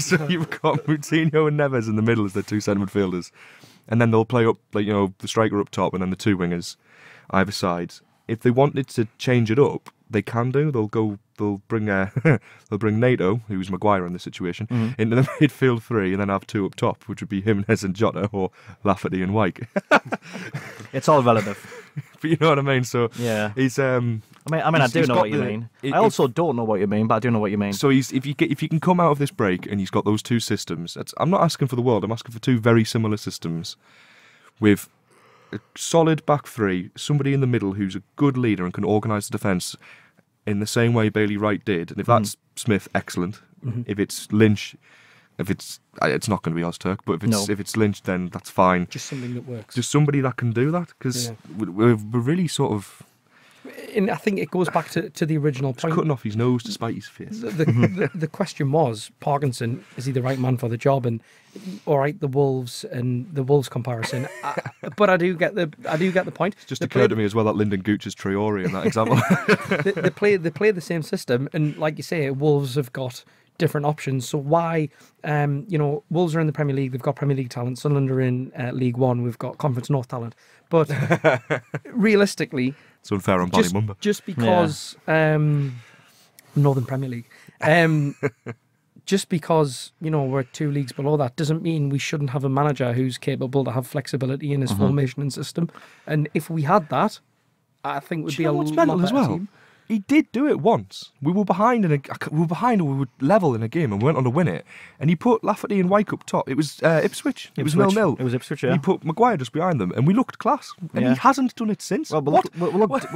So you've got Moutinho and Neves in the middle as their two centre midfielders, and then they'll play up, like, you know, the striker up top and then the two wingers either side. If they wanted to change it up, they can do. They'll bring Nato, who's Maguire in this situation, into the midfield three, and then have two up top, which would be Jimenez and Jota, or Lafferty and Wyke. It's all relative, but you know what I mean. So yeah, he's. I do know what you mean. I also don't know what you mean, but I do know what you mean. So he's, if you can come out of this break and he's got those two systems. I'm not asking for the world. I'm asking for two very similar systems, with a solid back three, somebody in the middle who's a good leader and can organise the defence in the same way Bailey Wright did. And if that's Smith, excellent. If it's Lynch, it's not going to be Ozturk, but if it's Lynch, then that's fine. Just something that works. Just somebody that can do that, because we're really sort of... And I think it goes back to the original point. Cutting off his nose to spite his face. The question was, Parkinson, is he the right man for the job? And all right, the Wolves comparison. But I do get the point. It's just occurred to me as well that Lyndon Gooch's Traore in that example. they play the same system, and like you say, Wolves have got different options. So why, Wolves are in the Premier League, they've got Premier League talent. Sunderland are in League One, we've got Conference North talent. But realistically, it's unfair on Ballymumba. Just because Northern Premier League, just because we're two leagues below that doesn't mean we shouldn't have a manager who's capable to have flexibility in his formation and system. And if we had that, I think we'd be a lot better as well. Team. He did do it once. We were level in a game and we went on to win it. And he put Lafferty and Wyke up top. It was Ipswich. It was 0-0. It was Ipswich, yeah. He put Maguire just behind them and we looked class. And he hasn't done it since. Well, we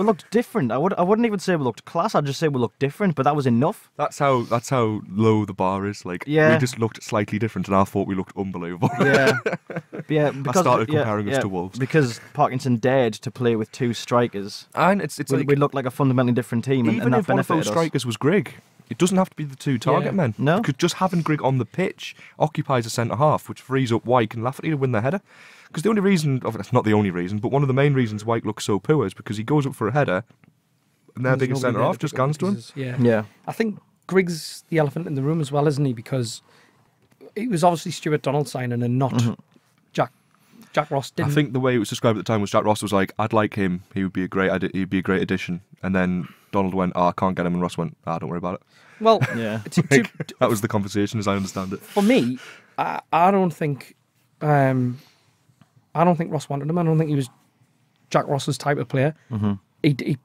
looked different. I wouldn't even say we looked class. I'd just say we looked different, but that was enough. That's how low the bar is. Like, we just looked slightly different and I thought we looked unbelievable. Because I started comparing us to Wolves. Because Parkinson dared to play with two strikers. And we looked like a fundamentally different team, and if one of those strikers was Grigg, it doesn't have to be the two target men. No, because just having Grigg on the pitch occupies a centre half, which frees up Wyke and Lafferty to win the header. Because the only reason, that's not the only reason, but one of the main reasons Wyke looks so poor is because he goes up for a header, and their biggest centre half just guns to him. Yeah. I think Grigg's the elephant in the room as well, isn't he? Because it was obviously Stuart Donald signing and not Jack Ross. I think the way it was described at the time was Jack Ross was like, "I'd like him. He'd be a great addition." And then Donald went, "I can't get him," and Ross went, "Don't worry about it." Well, that was the conversation, as I understand it. For me, I don't think Ross wanted him. I don't think he was Jack Ross's type of player. He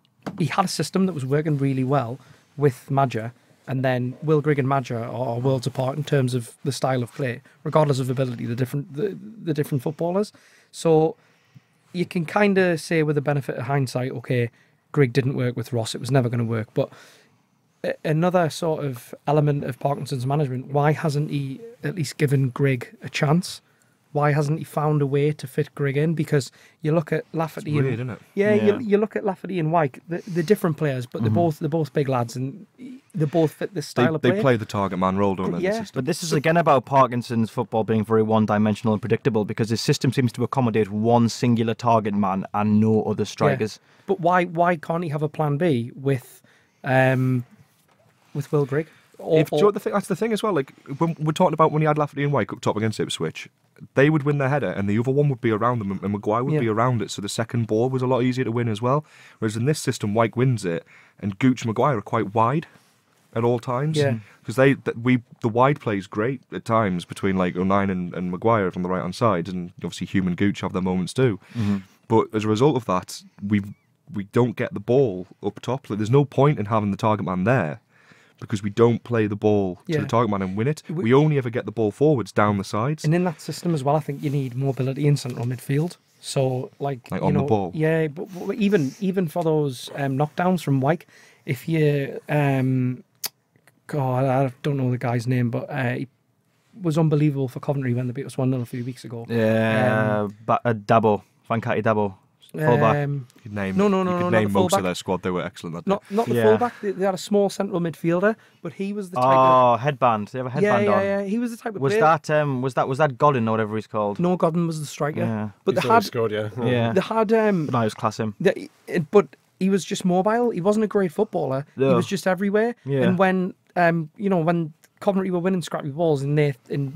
had a system that was working really well with Madjer, and then Will Grigg and Madjer are worlds apart in terms of the style of play, regardless of ability. The different footballers. So you can kind of say, with the benefit of hindsight, okay, Grigg didn't work with Ross, it was never going to work. But another sort of element of Parkinson's management, why hasn't he at least given Grigg a chance? Why hasn't he found a way to fit Grigg in? Because you look at Lafferty, it's weird, isn't it? You look at Lafferty and Wyke, they're different players, but they're both big lads and they both fit this style of play. They play the target man role, don't they? Yeah. But this is again about Parkinson's football being very one-dimensional and predictable, because his system seems to accommodate one singular target man and no other strikers. Yeah. But why can't he have a plan B with Will Grigg? That's the thing as well. Like, when we're talking about when he had Lafferty and Wyke up top against Ipswich, they would win their header and the other one would be around them and Maguire would be around it, so the second ball was a lot easier to win as well. Whereas in this system, Wyke wins it and Gooch and Maguire are quite wide at all times. Yeah. Because the wide play is great at times between like O'Neill and Maguire from the right-hand side, and obviously Hume and Gooch have their moments too. Mm-hmm. But as a result of that, we don't get the ball up top. Like, there's no point in having the target man there, because we don't play the ball to the target man and win it. We only ever get the ball forwards down the sides. And in that system as well, I think you need mobility in central midfield. So like on the ball. Yeah, but even for those knockdowns from Wyke, if you God, I don't know the guy's name, but he was unbelievable for Coventry when they beat us 1-0 a few weeks ago. Yeah, Dabo, Venkati Dabo. Fullback. You could name most of their squad. They were excellent that day. Not the fullback. They had a small central midfielder, but he was the type of headband. They have a headband on. Yeah. He was the type of Was that Godin or whatever he's called? No, Godin was the striker. Yeah. But they had scored. They had. No, it was class him. But he was just mobile. He wasn't a great footballer. No. He was just everywhere. Yeah. And when when Coventry were winning scrappy balls in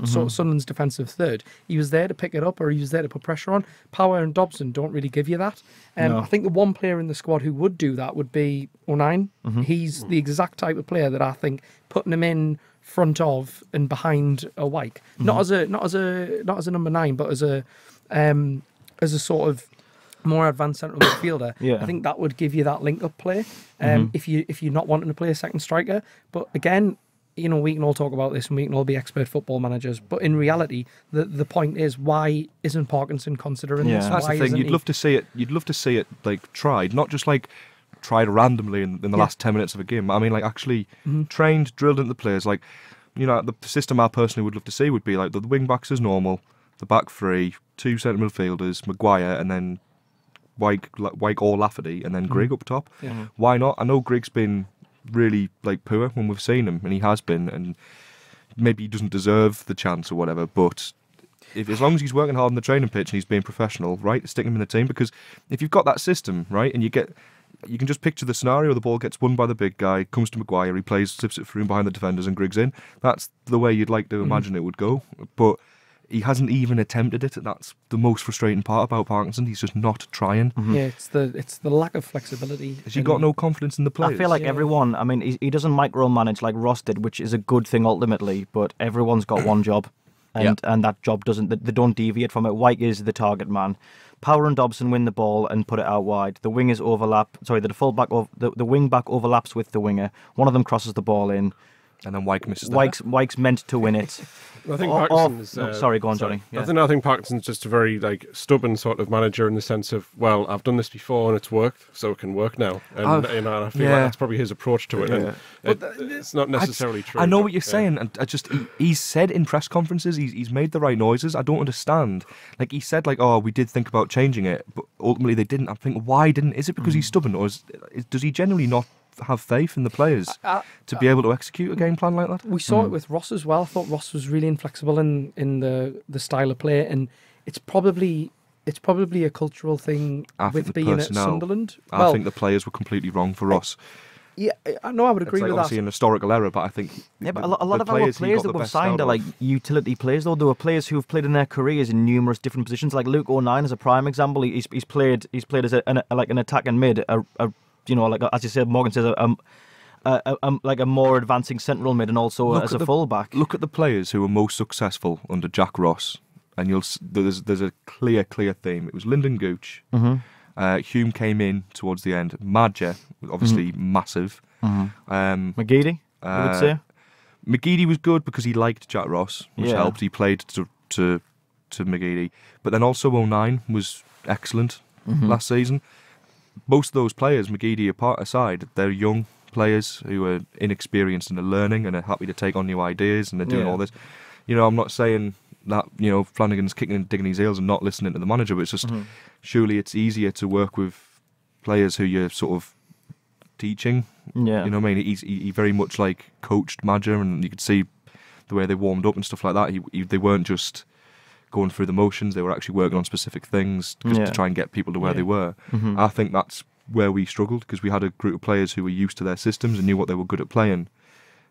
Sunderland's defensive third, he was there to pick it up, or he was there to put pressure on. Power and Dobson don't really give you that. No. I think the one player in the squad who would do that would be O'Neill. Mm-hmm. He's the exact type of player that I think putting him in front of and behind a Wyke, mm-hmm. not as a number 9, but as a sort of more advanced central midfielder. I think that would give you that link-up play. If you're not wanting to play a second striker. But again, we can all talk about this and we can all be expert football managers, but in reality, the point is, why isn't Parkinson considering this? That's the thing. You'd love to see it like tried, not just like tried randomly in the last 10 minutes of a game. I mean, like actually trained, drilled into the players. Like, the system I personally would love to see would be like the wing backs as normal, the back three, 2 central midfielders, Maguire, and then Wyke or Lafferty, and then Grigg up top. Why not? I know Grigg's been really poor when we've seen him, and he has been, and maybe he doesn't deserve the chance or whatever, but as long as he's working hard on the training pitch and he's being professional, right, stick him in the team. Because if you've got that system, right, and you can just picture the scenario: the ball gets won by the big guy, comes to Maguire, he plays, slips it through behind the defenders, and Grigg's in. That's the way you'd like to imagine it would go, but he hasn't even attempted it, and that's the most frustrating part about Parkinson. He's just not trying. Yeah, it's the lack of flexibility. Has he got no confidence in the players? I feel like everyone, I mean, he doesn't micromanage like Ross did, which is a good thing ultimately, but everyone's got one job, and that job they don't deviate from it. Wyke is the target man. Power and Dobson win the ball and put it out wide. The wingers overlap, sorry, the full-back, the wing-back overlaps with the winger. One of them crosses the ball in. And then Wyke misses that. Wyke's meant to win it. I think Parkinson's... sorry, go on, Johnny. Yeah. I think Parkinson's just a very stubborn sort of manager, in the sense of, well, I've done this before and it's worked, so it can work now. And I feel like that's probably his approach to it. Yeah. And it's not necessarily true. I know what you're saying. And he's said in press conferences, he's made the right noises. I don't understand. Like, he said, oh, we did think about changing it, but ultimately they didn't. I think, why didn't? Is it because he's stubborn, or does he generally not have faith in the players to be able to execute a game plan like that? We saw it with Ross as well. I thought Ross was really inflexible in the style of play, and it's probably a cultural thing with being at Sunderland. I think the players were completely wrong for Ross. Yeah, no, I would agree with that. It's obviously an historical error, but I think but a lot of our players that we've signed are utility players, though. There were players who've played in their careers in numerous different positions. Like Luke O'Neill is a prime example. He's played as an attacking mid, as you said, Morgan says, a more advancing central mid, and also as a fullback. Look at the players who were most successful under Jack Ross, and there's a clear theme. It was Lyndon Gooch. Hume came in towards the end. Madjer, obviously massive. McGeady, I would say. McGeady was good because he liked Jack Ross, which helped. He played to McGeady, but then also O'Neill was excellent last season. Most of those players, McGeady aside, they're young players who are inexperienced and are learning and are happy to take on new ideas, and they're doing all this. I'm not saying that, Flanagan's kicking and digging his heels and not listening to the manager, but it's just surely it's easier to work with players who you're sort of teaching. Yeah. You know what I mean? He very much coached Madjer, and you could see the way they warmed up and stuff like that. They weren't just going through the motions, they were actually working on specific things to try and get people to where they were. I think that's where we struggled, because we had a group of players who were used to their systems and knew what they were good at playing,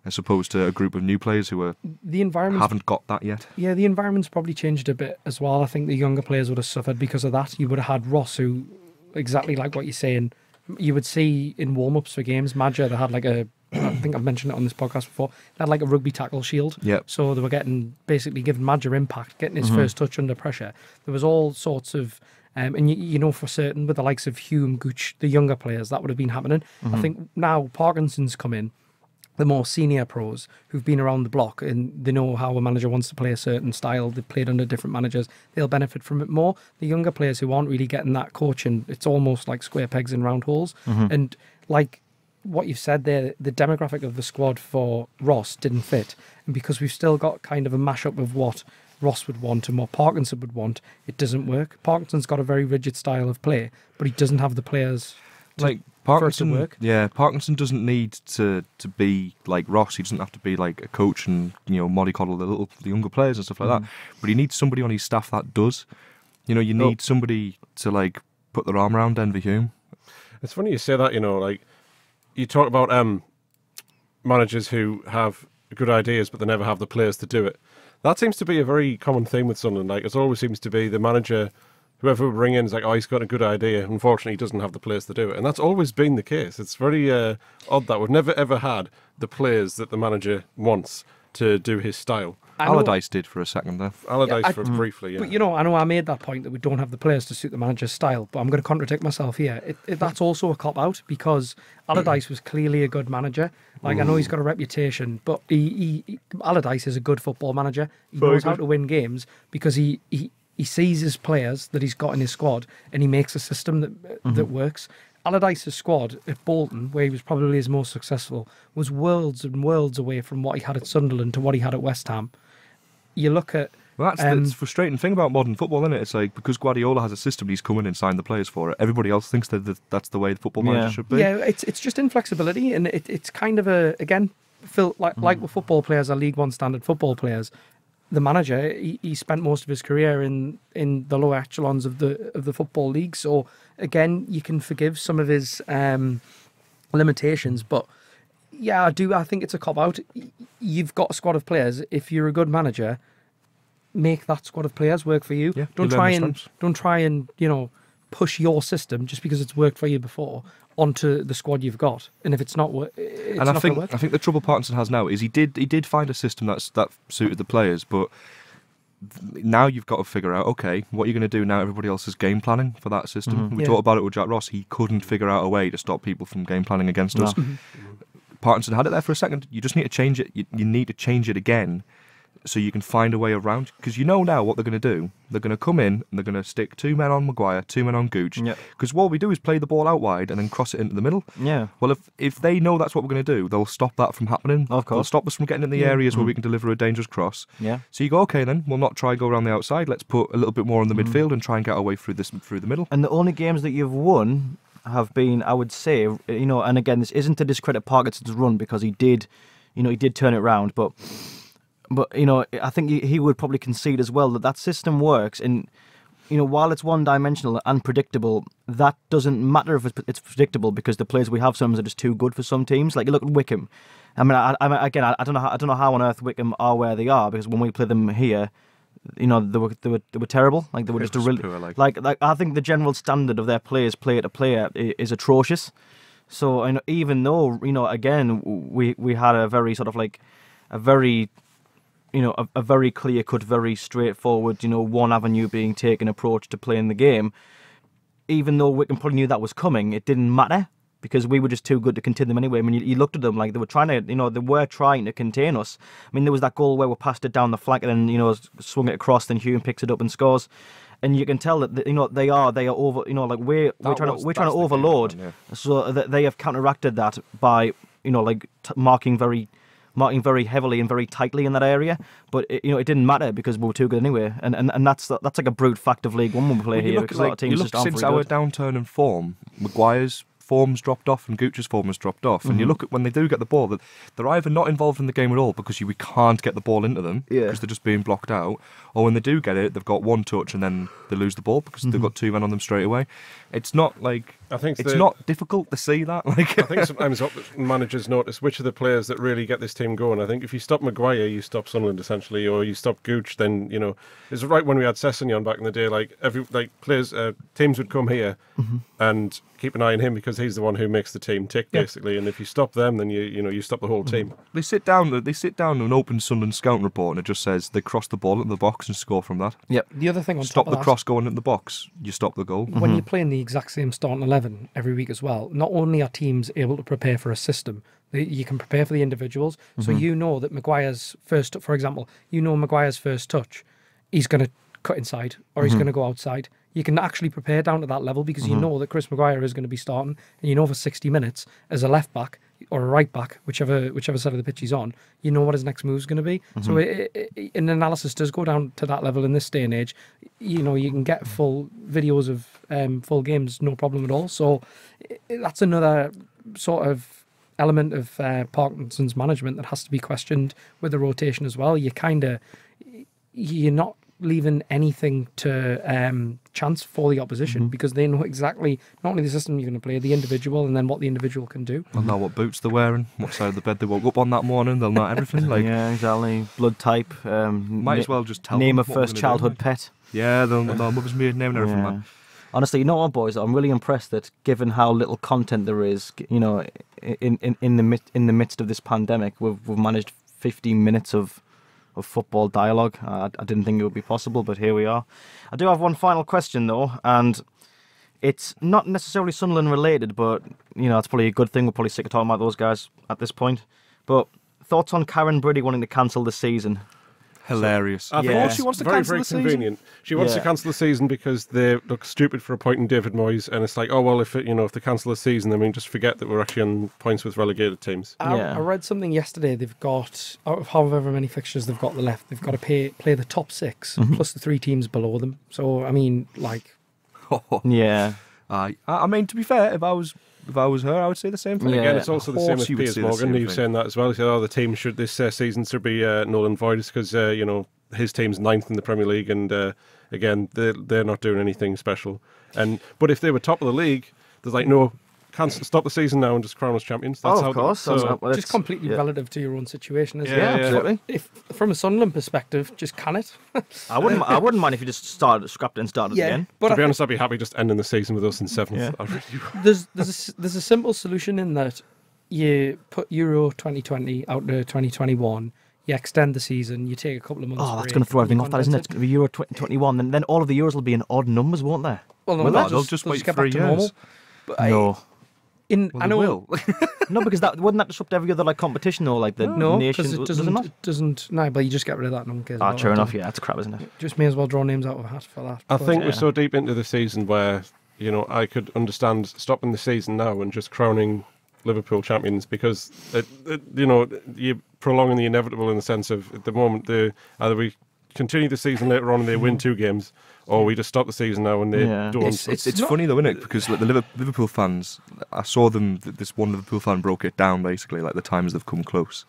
as opposed to a group of new players who are haven't got that yet. Yeah, the environment's probably changed a bit as well. I think the younger players would have suffered because of that. You would have had Ross, who, exactly like what you're saying, you would see in warm-ups for games. Madjer, they had like a, I think I've mentioned it on this podcast before, they had like a rugby tackle shield. Yep. So they were getting, basically giving Madjer impact, getting his first touch under pressure. There was all sorts of, and you know for certain, with the likes of Hume, Gooch, the younger players, that would have been happening. I think now Parkinson's come in, the more senior pros who've been around the block and they know how a manager wants to play a certain style, they've played under different managers, they'll benefit from it more. The younger players who aren't really getting that coaching, it's almost like square pegs in round holes. And like what you've said there, the demographic of the squad for Ross didn't fit. And because we've still got kind of a mashup of what Ross would want and what Parkinson would want, it doesn't work. Parkinson's got a very rigid style of play, but he doesn't have the players to, like, Parkinson, for it to work. Yeah, Parkinson doesn't need to be like Ross. He doesn't have to be like a coach and, you know, mollycoddle the younger players and stuff like that. But he needs somebody on his staff that does. You know, you need somebody to like put their arm around Denver Hume. It's funny you say that. You know, like you talk about managers who have good ideas but they never have the players to do it. That seems to be a very common theme with Sunderland. Like it always seems to be the manager, whoever we bring in is like, oh, he's got a good idea. Unfortunately, he doesn't have the players to do it. And that's always been the case. It's very odd that we've never, ever had the players that the manager wants to do his style. Allardyce did for a second there. Allardyce for briefly, yeah. But, you know, I know I made that point that we don't have the players to suit the manager's style, but I'm going to contradict myself here. That's also a cop-out because Allardyce was clearly a good manager. Like, I know he's got a reputation, but Allardyce is a good football manager. He knows how to win games because he sees his players that he's got in his squad and he makes a system that works. Allardyce's squad at Bolton, where he was probably his most successful, was worlds and worlds away from what he had at Sunderland to what he had at West Ham. You look at... Well, that's the frustrating thing about modern football, isn't it? It's like, because Guardiola has a system, he's come in and signed the players for it. Everybody else thinks that that's the way the football manager should be. Yeah, it's just inflexibility, and it's kind of a, again, Phil, like the football players are League One standard football players. The manager, he spent most of his career in the lower echelons of the football league. So again, you can forgive some of his limitations, but yeah, I think it's a cop out. You've got a squad of players. If you're a good manager, make that squad of players work for you. Yeah, don't try and you know, push your system just because it's worked for you before onto the squad you've got, and if it's not, I think the trouble Parkinson has now is he did find a system that suited the players, but now you've got to figure out, okay, what are you going to do now? Everybody else is game planning for that system. We talked about it with Jack Ross. He couldn't figure out a way to stop people from game planning against us. Parkinson had it there for a second. You just need to change it. You need to change it again, so you can find a way around, because you know now what they're going to do. They're going to come in and they're going to stick 2 men on Maguire, 2 men on Gooch, because what we do is play the ball out wide and then cross it into the middle. Yeah. Well, if they know that's what we're going to do, they'll stop that from happening. Of course. They'll stop us from getting in the areas where we can deliver a dangerous cross. Yeah. So you go, okay, then we'll not try and go around the outside. Let's put a little bit more on the midfield and try and get our way through the middle. And the only games that you've won have been, I would say, you know, and again, this isn't to discredit Parkinson's run, because he did, you know, he did turn it round, but. But, you know, I think he would probably concede as well that that system works. And, you know, while it's one-dimensional and predictable, that doesn't matter if it's predictable, because the players we have sometimes are just too good for some teams. Like, you look at Wickham. I mean, I don't know how on earth Wickham are where they are, because when we play them here, you know, they were terrible. Like, they were just a really... Like, I think the general standard of their players, player to player, is atrocious. So, you know, even though, you know, again, we had a very sort of, like, a very... you know, a very clear-cut, very straightforward, you know, one avenue being taken approach to playing the game. Even though Wickham probably knew that was coming, it didn't matter, because we were just too good to contain them anyway. I mean, you looked at them like they were trying to, you know, they were trying to contain us. I mean, there was that goal where we passed it down the flank and then, you know, swung it across, then Hume picks it up and scores. And you can tell that, you know, they are over, you know, like we're trying to overload. Game, yeah. So that they have counteracted that by, you know, like marking very heavily and very tightly in that area, but it, you know, it didn't matter because we were too good anyway, and that's like a brute fact of League One when we play here, because a lot of teams just aren't very good. Since our downturn in form, Maguire's form's dropped off and Gooch's form has dropped off. Mm-hmm. And you look at when they do get the ball, that they're either not involved in the game at all because we can't get the ball into them because they're just being blocked out, or when they do get it, they've got one touch and then they lose the ball because they've got two men on them straight away. It's not like it's not difficult to see that. Like I think sometimes managers notice which are the players that really get this team going. I think if you stop Maguire, you stop Sunderland essentially, or you stop Gooch. Then you know it's right when we had Semenyo back in the day. Like players, teams would come here and keep an eye on him because he's the one who makes the team tick basically. And if you stop them, then you stop the whole team. They sit down. They sit down and open Sunderland scouting report, and it just says they cross the ball at the box and score from that. Yep. The other thing on top of that, stop the cross going at the box. You stop the goal. When you're playing the exact same starting 11 every week as well, not only are teams able to prepare for a system, you can prepare for the individuals. So you know that Maguire's first, for example, you know Maguire's first touch, he's going to cut inside or he's going to go outside. You can actually prepare down to that level because you know that Chris Maguire is going to be starting, and you know for 60 minutes as a left back or a right back, whichever side of the pitch he's on, you know what his next move is going to be. So an analysis does go down to that level in this day and age. You know, you can get full videos of full games, no problem at all. So that's another sort of element of Parkinson's management that has to be questioned with the rotation as well. You're not leaving anything to chance for the opposition because they know exactly not only the system you're going to play, the individual, and then what the individual can do. They'll know what boots they're wearing, what side of the bed they woke up on that morning. They'll know everything. Like yeah, exactly. Blood type. Might as well just tell name them of first childhood pet. Yeah, they'll mother's maiden name and everything. Yeah. Honestly, you know what, boys? I'm really impressed that given how little content there is, you know, in the midst of this pandemic, we've managed 15 minutes of football dialogue. I didn't think it would be possible, but here we are. I do have one final question though, and it's not necessarily Sunderland related, but you know, it's probably a good thing. We're probably sick of talking about those guys at this point. But thoughts on Karen Brady wanting to cancel the season? Hilarious. So, I thought she wants to cancel the season. Very convenient. She wants to cancel the season because they look stupid for appointing David Moyes, and it's like, oh well, if they cancel the season, then we just forget that we're actually on points with relegated teams. I read something yesterday. They've got out of however many fixtures they've got left, they've got to play the top six plus the three teams below them. So I mean, like, I mean, to be fair, if I was her, I would say the same thing. Yeah. Again, it's also the same with Piers Morgan, who's saying that as well. He said, oh, the team should, this season should be null and void because, you know, his team's 9th in the Premier League and, again, they're not doing anything special. But if they were top of the league, there's like, no, can't stop the season now and just crown us champions. That's of course. Just completely relative to your own situation, isn't it? Yeah, absolutely. If, from a Sunderland perspective, just can it. I wouldn't mind if you just scrapped it and started again. But to be honest, I'd be happy just ending the season with us in 7th. Yeah. Really there's a simple solution in that you put Euro 2020 out to 2021. You extend the season, you take a couple of months. Oh, that's going to throw everything off, that, isn't it? It's going to be Euro 2021, then all of the Euros will be in odd numbers, won't they? Well, no, they'll wait 3 years. No. I know. No, because wouldn't that disrupt every other competition or the nations? No, because it doesn't. No, but you just get rid of that. No one cares. Sure enough, yeah, that's crap, isn't it? Just may as well draw names out of a hat for that. I think we're so deep into the season where I could understand stopping the season now and just crowning Liverpool champions because you're prolonging the inevitable in the sense of at the moment either we continue the season later on and they win 2 games, or we just stop the season now and they don't. It's funny though, isn't it? Because like, the Liverpool fans, I saw them. This one Liverpool fan broke it down basically, like the times they've come close.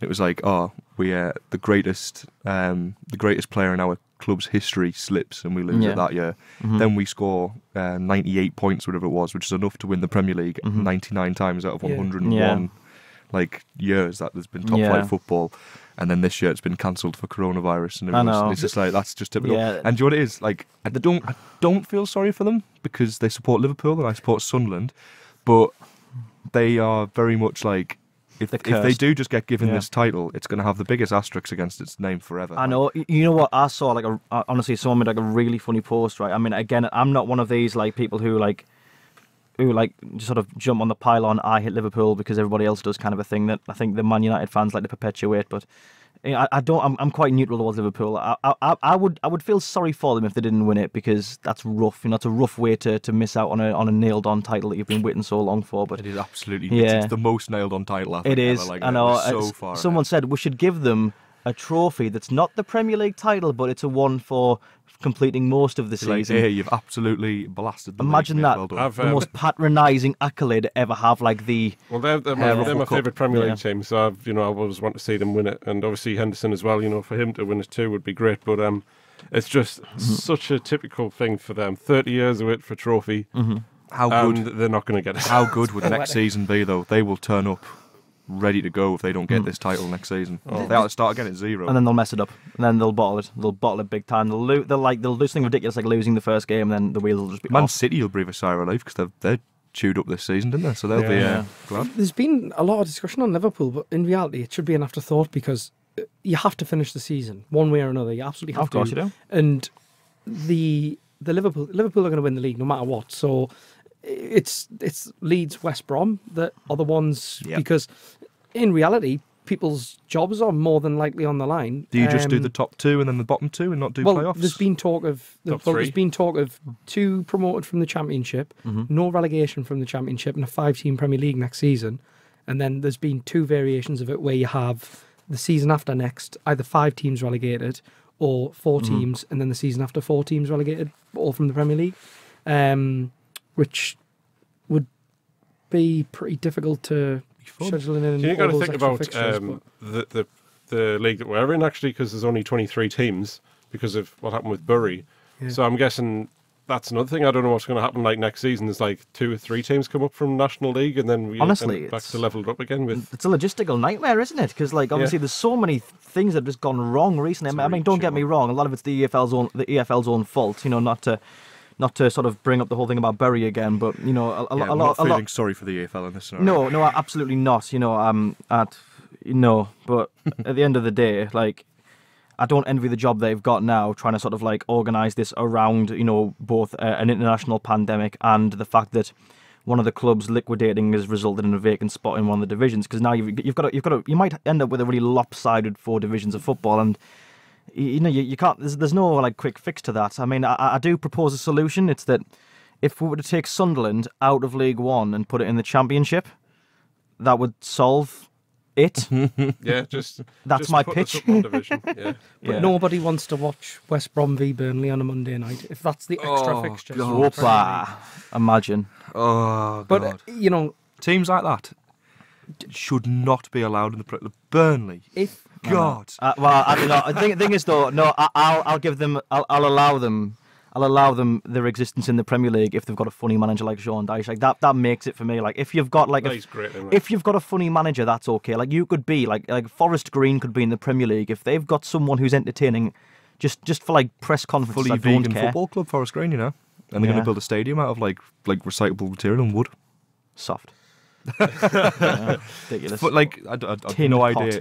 It was like, oh, we the greatest player in our club's history slips and we lose it that year. Then we score 98 points, whatever it was, which is enough to win the Premier League 99 times out of 101 years that there's been top flight football. And then this year it's been cancelled for coronavirus, and it's just like that's just typical. Yeah. And do you know what it is? Like I don't feel sorry for them because they support Liverpool and I support Sunderland, but they are very much like if they do just get given this title, it's going to have the biggest asterisk against its name forever. I know. You know what? I saw honestly someone made a really funny post. Right? I mean, again, I'm not one of these people who just sort of jump on the pylon, I hate Liverpool because everybody else does kind of a thing that I think the Man United fans like to perpetuate. But I'm quite neutral towards Liverpool. I would feel sorry for them if they didn't win it because that's rough. You know, it's a rough way to miss out on a nailed on title that you've been waiting so long for. But it is absolutely it's the most nailed on title I think. It is. I know. It's so far someone said we should give them a trophy that's not the Premier League title, but it's a one for completing most of the season. Yeah, you've absolutely blasted them. Imagine that. Well, the most patronising accolade ever have. Like the well, they're my favourite Premier League team. So I've, I always want to see them win it, and obviously Henderson as well. For him to win it too would be great. But it's just such a typical thing for them. 30 years of it for a trophy. How good they're not going to get it. How good would next season be though? They will turn up ready to go if they don't get this title next season. Oh. They ought to start again at 0. And then they'll mess it up. And then they'll bottle it. They'll bottle it big time. They'll do something ridiculous like losing the first game, and then the wheels will just be off. Man City will breathe a sigh of relief because they're chewed up this season, didn't they? So they'll be glad. There's been a lot of discussion on Liverpool, but in reality it should be an afterthought because you have to finish the season one way or another. You absolutely have to. Of course you do. And the Liverpool are going to win the league no matter what. So it's Leeds, West Brom that are the ones because in reality people's jobs are more than likely on the line. Do you just do the top 2 and then the bottom 2 and not do playoffs? There's been talk of 2 promoted from the Championship, no relegation from the Championship, and a 5-team Premier League next season. And then there's been 2 variations of it where you have the season after next either 5 teams relegated or 4 teams, and then the season after 4 teams relegated, all from the Premier League, which would be pretty difficult to schedule in. You've got to think about fixtures, the league that we're in, actually, because there's only 23 teams because of what happened with Bury. Yeah. So I'm guessing that's another thing. I don't know what's going to happen like next season. There's like 2 or 3 teams come up from National League, and then we end back to leveled up again. It's a logistical nightmare, isn't it? Because obviously there's so many things that have just gone wrong recently. I mean, don't get me wrong. A lot of it's the EFL's own fault. Not to sort of bring up the whole thing about Bury again, but a lot. Sorry for the EFL in this scenario. No, absolutely not. But at the end of the day, I don't envy the job they've got now, trying to sort of organise this around, both an international pandemic and the fact that one of the clubs liquidating has resulted in a vacant spot in one of the divisions. Because now you might end up with a really lopsided 4 divisions of football, and you can't. There's no quick fix to that. I mean, I do propose a solution. It's that if we were to take Sunderland out of League One and put it in the Championship, that would solve it. That's my pitch. But nobody wants to watch West Brom v Burnley on a Monday night if that's the extra fixture. Imagine. Teams like that should not be allowed in the Burnley. If God. I don't know. The thing is, though, I'll allow them their existence in the Premier League if they've got a funny manager like Sean Dyche. That makes it for me. If you've got if you've got a funny manager, that's okay. You could be like Forest Green could be in the Premier League if they've got someone who's entertaining, just for press conferences. Fully vegan football club, Forest Green, and they're going to build a stadium out of like recyclable material and wood. Soft. Ridiculous. But I had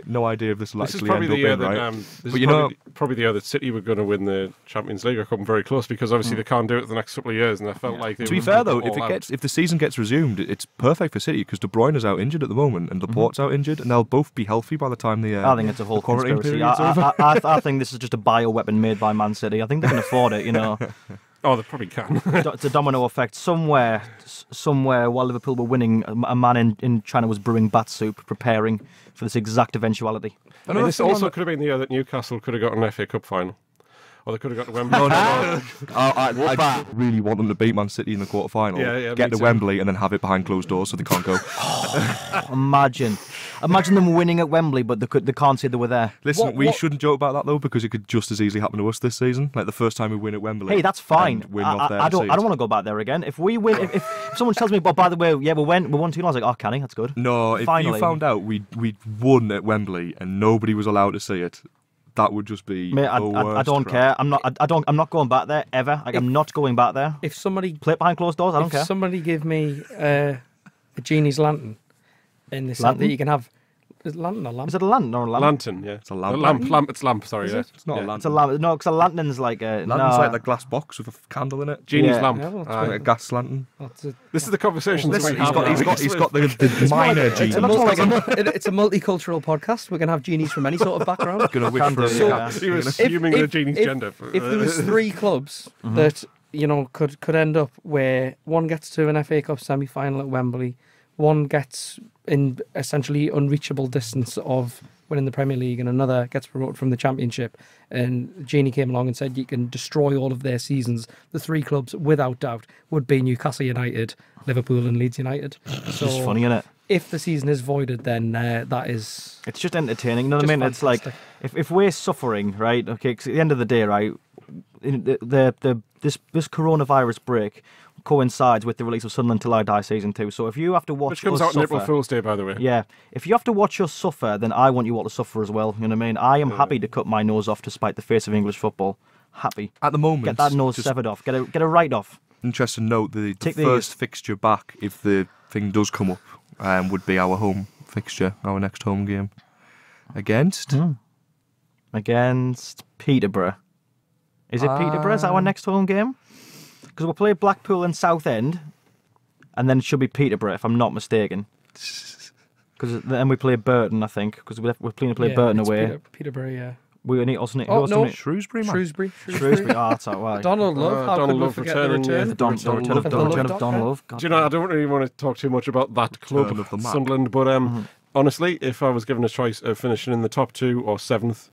no idea if this will actually end up being right. Probably the year that City were going to win the Champions League or come very close, because obviously they can't do it the next couple of years, and I felt like they. To be fair though, if the season gets resumed, it's perfect for City because De Bruyne is out injured at the moment and Laporte's out injured, and they'll both be healthy by the time the. I think it's a whole conspiracy. I think this is just a bioweapon made by Man City. I think they can afford it. Oh, they probably can. It's a domino effect. Somewhere while Liverpool were winning, a man in China was brewing bat soup, preparing for this exact eventuality. This also could have been the year that Newcastle could have got an FA Cup final. Or they could have got to Wembley. I really want them to beat Man City in the quarterfinal. Get to Wembley and then have it behind closed doors so they can't go. Imagine them winning at Wembley, but they can't say they were there. Listen, we shouldn't joke about that though, because it could just as easily happen to us this season. Like the first time we win at Wembley. Hey, that's fine. I don't want to go back there again. If we win, if someone tells me, but by the way, we won 2-0, I was like, oh, Canning, that's good. No, if you found out we won at Wembley and nobody was allowed to see it. That would just be. Mate, I don't care. I'm not going back there ever. I'm not going back there. If somebody play behind closed doors, I don't care. If somebody give me a genie's lantern, and they said that you can have lantern or lamp. Is it a lantern or a lamp? Lantern, yeah. It's a lamp. It's a lamp. Sorry, it's not a lantern. It's a lamp. No, because a lantern's like the glass box with a candle in it. Genie's lamp, a gas lantern. This is the conversation. He's got the minor genie. It's a multicultural podcast. We're gonna have genies from any sort of background. He was assuming the genie's gender. If there was 3 clubs that could end up where one gets to an FA Cup semi-final at Wembley. One gets in essentially unreachable distance of winning the Premier League and another gets promoted from the Championship, and Genie came along and said you can destroy all of their seasons, the three clubs without doubt would be Newcastle United, Liverpool and Leeds United. It's so just funny, isn't it? If the season is voided, then that is... It's just entertaining, you know what I mean? Fantastic. It's like, if we're suffering, right, okay, because at the end of the day, right, this coronavirus break coincides with the release of Sunderland Till I Die Season 2, so if you have to watch us suffer... Which comes out on April Fool's Day, by the way. Yeah. If you have to watch us suffer, then I want you all to suffer as well, you know what I mean? I am happy to cut my nose off to spite the face of English football. Happy. At the moment... Get that nose severed off. Get a write-off. Interesting note, the first fixture back, if the thing does come up, would be our home fixture, our next home game. Against Peterborough. Is it Peterborough? Is that our next home game? Because we'll play Blackpool and Southend, and then it should be Peterborough, if I'm not mistaken. Because then we play Burton, I think, because we're planning to play Burton away. Peterborough, yeah. We also need Shrewsbury. Oh, that's all right. Donald Love. Donald Love return. The return of Donald Love. God. Do you know, I don't really want to talk too much about that club, Sunderland, but honestly, if I was given a choice of finishing in the top two or seventh,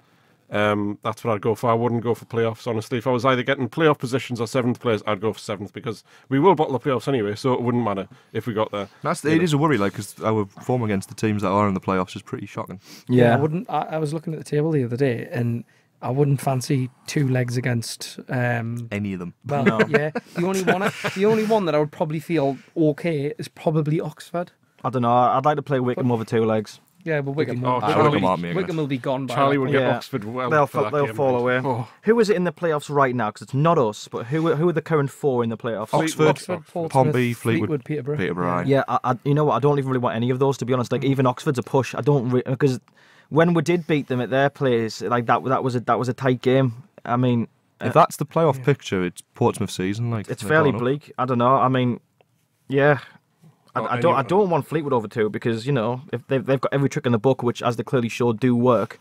that's what I'd go for. I wouldn't go for playoffs, honestly. If I was either getting playoff positions or seventh players, I'd go for seventh, because we will bottle the playoffs anyway, so it wouldn't matter if we got there. It is a worry, like, because our form against the teams that are in the playoffs is pretty shocking. Yeah. I was looking at the table the other day, and I wouldn't fancy two legs against any of them. Well, no. Yeah. The only one that I would probably feel okay is probably Oxford. I don't know. I'd like to play Wickham over two legs. Yeah, but Wickham will be gone by. Charlie will get Oxford. Well, they'll fall away. Oh. Who is it in the playoffs right now? Because it's not us. But who are the current four in the playoffs? Oxford, Pompey, Fleetwood, Peterborough. Yeah, you know what? I don't even really want any of those, to be honest. Like, even Oxford's a push. I don't, because when we did beat them at their place, like that was a tight game. I mean, if that's the playoff picture, it's Portsmouth season. Like, it's fairly bleak. I don't know. I mean, yeah. I don't want Fleetwood over two, because, you know, if they've got every trick in the book, which, as they clearly show, do work.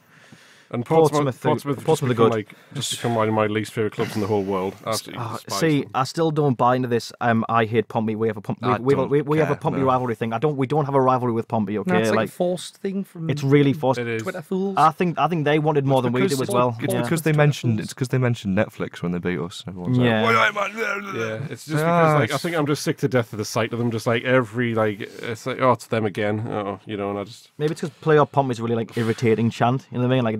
And Portsmouth are good. Just become one of my least favourite clubs in the whole world. See, I still don't buy into this. I hate Pompey. We have a Pompey rivalry thing. We don't have a rivalry with Pompey. Okay, no, it's like a forced thing from. It's really forced. It is. Twitter fools. I think they wanted more than we did as well. It's because they mentioned Netflix when they beat us. Yeah. It's just because, like, I think I'm just sick to death of the sight of them. Just like every, like, it's like, oh, it's them again. Oh, you know, and I just, maybe it's because playoff Pompey's really, like, irritating chant. You know what I mean? Like, it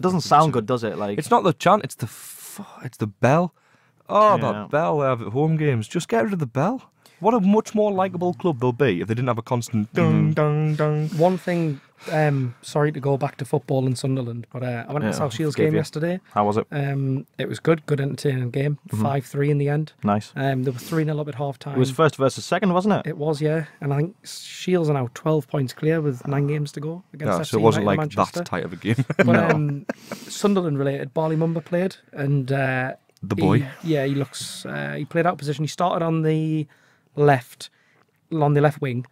doesn't sound good, does it? Like, it's not the chant, it's the bell. Oh, that bell they have at home games. Just get rid of the bell. What a much more likeable club they'll be if they didn't have a constant dung, dung, dung. One thing, sorry to go back to football in Sunderland, but I went to the South Shields game yesterday. How was it? It was good entertaining game. 5-3 in the end. Nice. There were 3-0 up at half time. It was first versus second, wasn't it? It was, yeah. And I think Shields are now 12 points clear with 9 games to go against FC United. So it wasn't like that tight of a game. But no. Sunderland related, Barley Mumba played, and the boy. He looks. He played out position. He started on the left wing.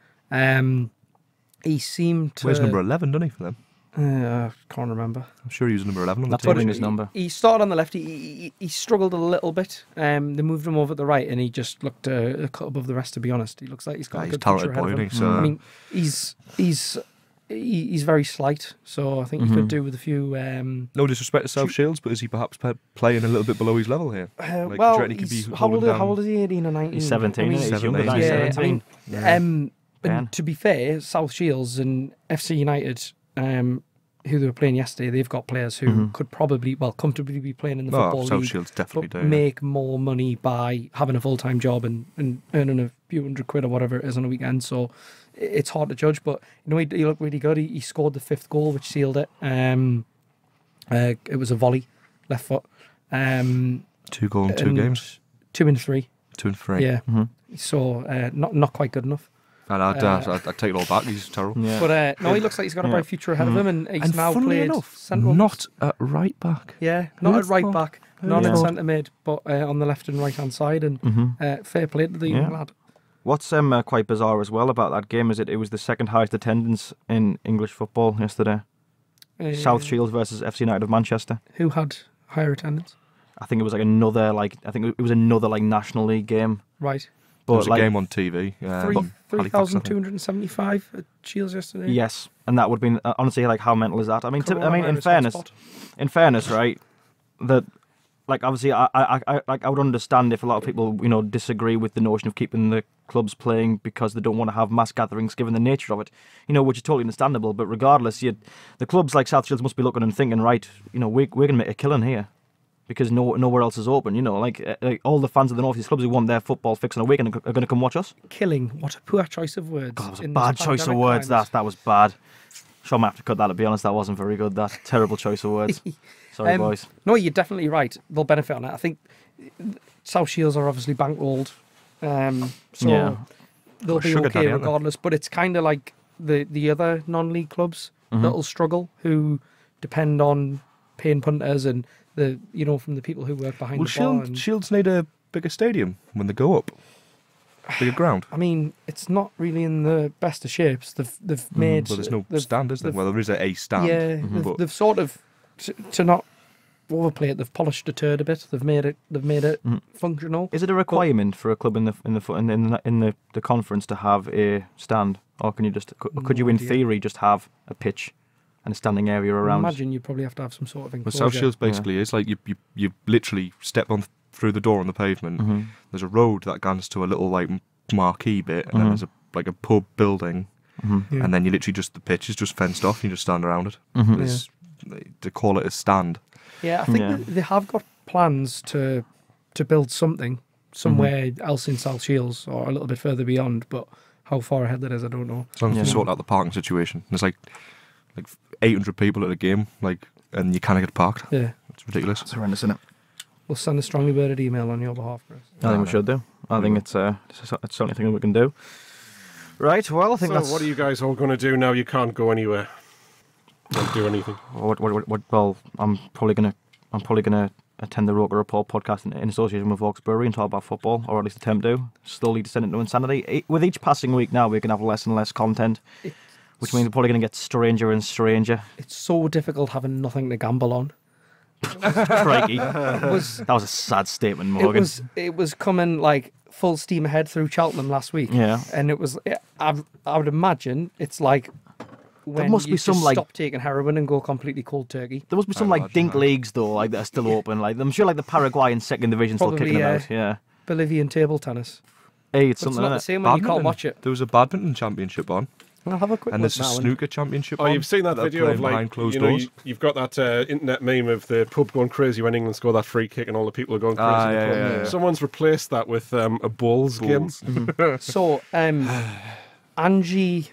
He seemed to... Where's number 11, doesn't he, for them? I can't remember. I'm sure he was number 11 on the team. His number. He started on the left. He struggled a little bit. They moved him over to the right, and he just looked a cut above the rest, to be honest. He looks like he's got a good future ahead of him. So. I mean, he's very slight, so I think he could do with a few... no disrespect to South Shields, but is he perhaps playing a little bit below his level here? Well, how old is he, 18 or 19? He's 17. I mean, he's younger than 17. Yeah. And to be fair, South Shields and FC United, who they were playing yesterday, they've got players who could probably, well, comfortably be playing in the football league. South Shields definitely do. Make more money by having a full-time job and earning a few £100 or whatever it is on a weekend, so... It's hard to judge, but you know he looked really good. He scored the 5th goal, which sealed it. It was a volley, left foot. 2 goals in 2 games. 2 and 3. 2 and 3. Yeah. So not quite good enough. And I'd take it all back. He's terrible. Yeah. But no, he looks like he's got a bright future ahead of him, and he's now played central. Not at right back. Yeah, not at right back. Not at centre mid, but on the left and right hand side. And fair play to the young lad. What's quite bizarre as well about that game is it was the second highest attendance in English football yesterday. South Shields versus FC United of Manchester. Who had higher attendance? I think it was another National League game. Right. But it was a game on TV. 3,275 at Shields yesterday. Yes. and that would be honestly, like, how mental is that? I mean, in fairness, right? That, like, obviously, I would understand if a lot of people, you know, disagree with the notion of keeping the clubs playing because they don't want to have mass gatherings, given the nature of it, you know, which is totally understandable. But regardless, the clubs like South Shields must be looking and thinking, right? You know, we're gonna make a killing here, because nowhere else is open, you know. Like all the fans of the North East clubs who want their football fix on a weekend are going to come watch us. Killing. What a poor choice of words. God, that was a bad choice of words. That was bad. Sure, I might have to cut that. To be honest, that wasn't very good. That terrible choice of words. Sorry, boys. No, you're definitely right. They'll benefit on it. I think South Shields are obviously bankrolled, so yeah, they'll be okay daddy, regardless. But it's kind of like the other non-league clubs that'll struggle, who depend on paying punters and the, you know, from the people who work behind the bar. Well, Shields need a bigger stadium when they go up. Bigger ground. I mean, it's not really in the best of shapes. They've made... Well, there's no stand, is there? Well, there is a stand. Yeah, they've sort of, to not overplay it, they've polished the turd a bit. They've made it functional. Is it a requirement for a club in the conference to have a stand, or can you just could you in theory just have a pitch and a standing area around? I imagine you probably have to have some sort of enclosure. Well, South Shields basically is like you literally step on through the door on the pavement. There's a road that goes to a little like marquee bit, and then there's a pub building, and then you literally just, the pitch is just fenced off and you just stand around it. To call it a stand. Yeah, I think they have got plans to build something somewhere else in South Shields or a little bit further beyond, but how far ahead that is, I don't know. As long as you sort out the parking situation, there's like 800 people at a game, and you can't get parked. Yeah, it's ridiculous. It's horrendous, isn't it? We'll send a strongly worded email on your behalf, Chris. I think we should do. I think it's the only thing we can do. Right. Well, I think that's. So, what are you guys all going to do now? You can't go anywhere. Don't do anything. Well, I'm probably going to attend the Roker Report podcast in association with Vaux Brewery and talk about football, or at least attempt to. Slowly descend into insanity. With each passing week now, we can have less and less content. Which means we're probably going to get stranger and stranger. It's so difficult having nothing to gamble on. Crikey. That was a sad statement, Morgan. It was coming like full steam ahead through Cheltenham last week. Yeah. And it was, I would imagine it's like when there must be some, like, stop taking heroin and go completely cold turkey. There must be some like dink leagues though, like, that are still open. Like, I'm sure like the Paraguayan second division still kicking them out. Yeah. Bolivian table tennis. Hey, it's not the same when you can't watch it. There was a badminton championship on. I'll have a quick and there's a snooker championship. Oh, you've seen that video of, like, you know, you've got that internet meme of the pub going crazy when England score that free kick and all the people are going crazy. Someone's replaced that with a balls game. So, Angie, can you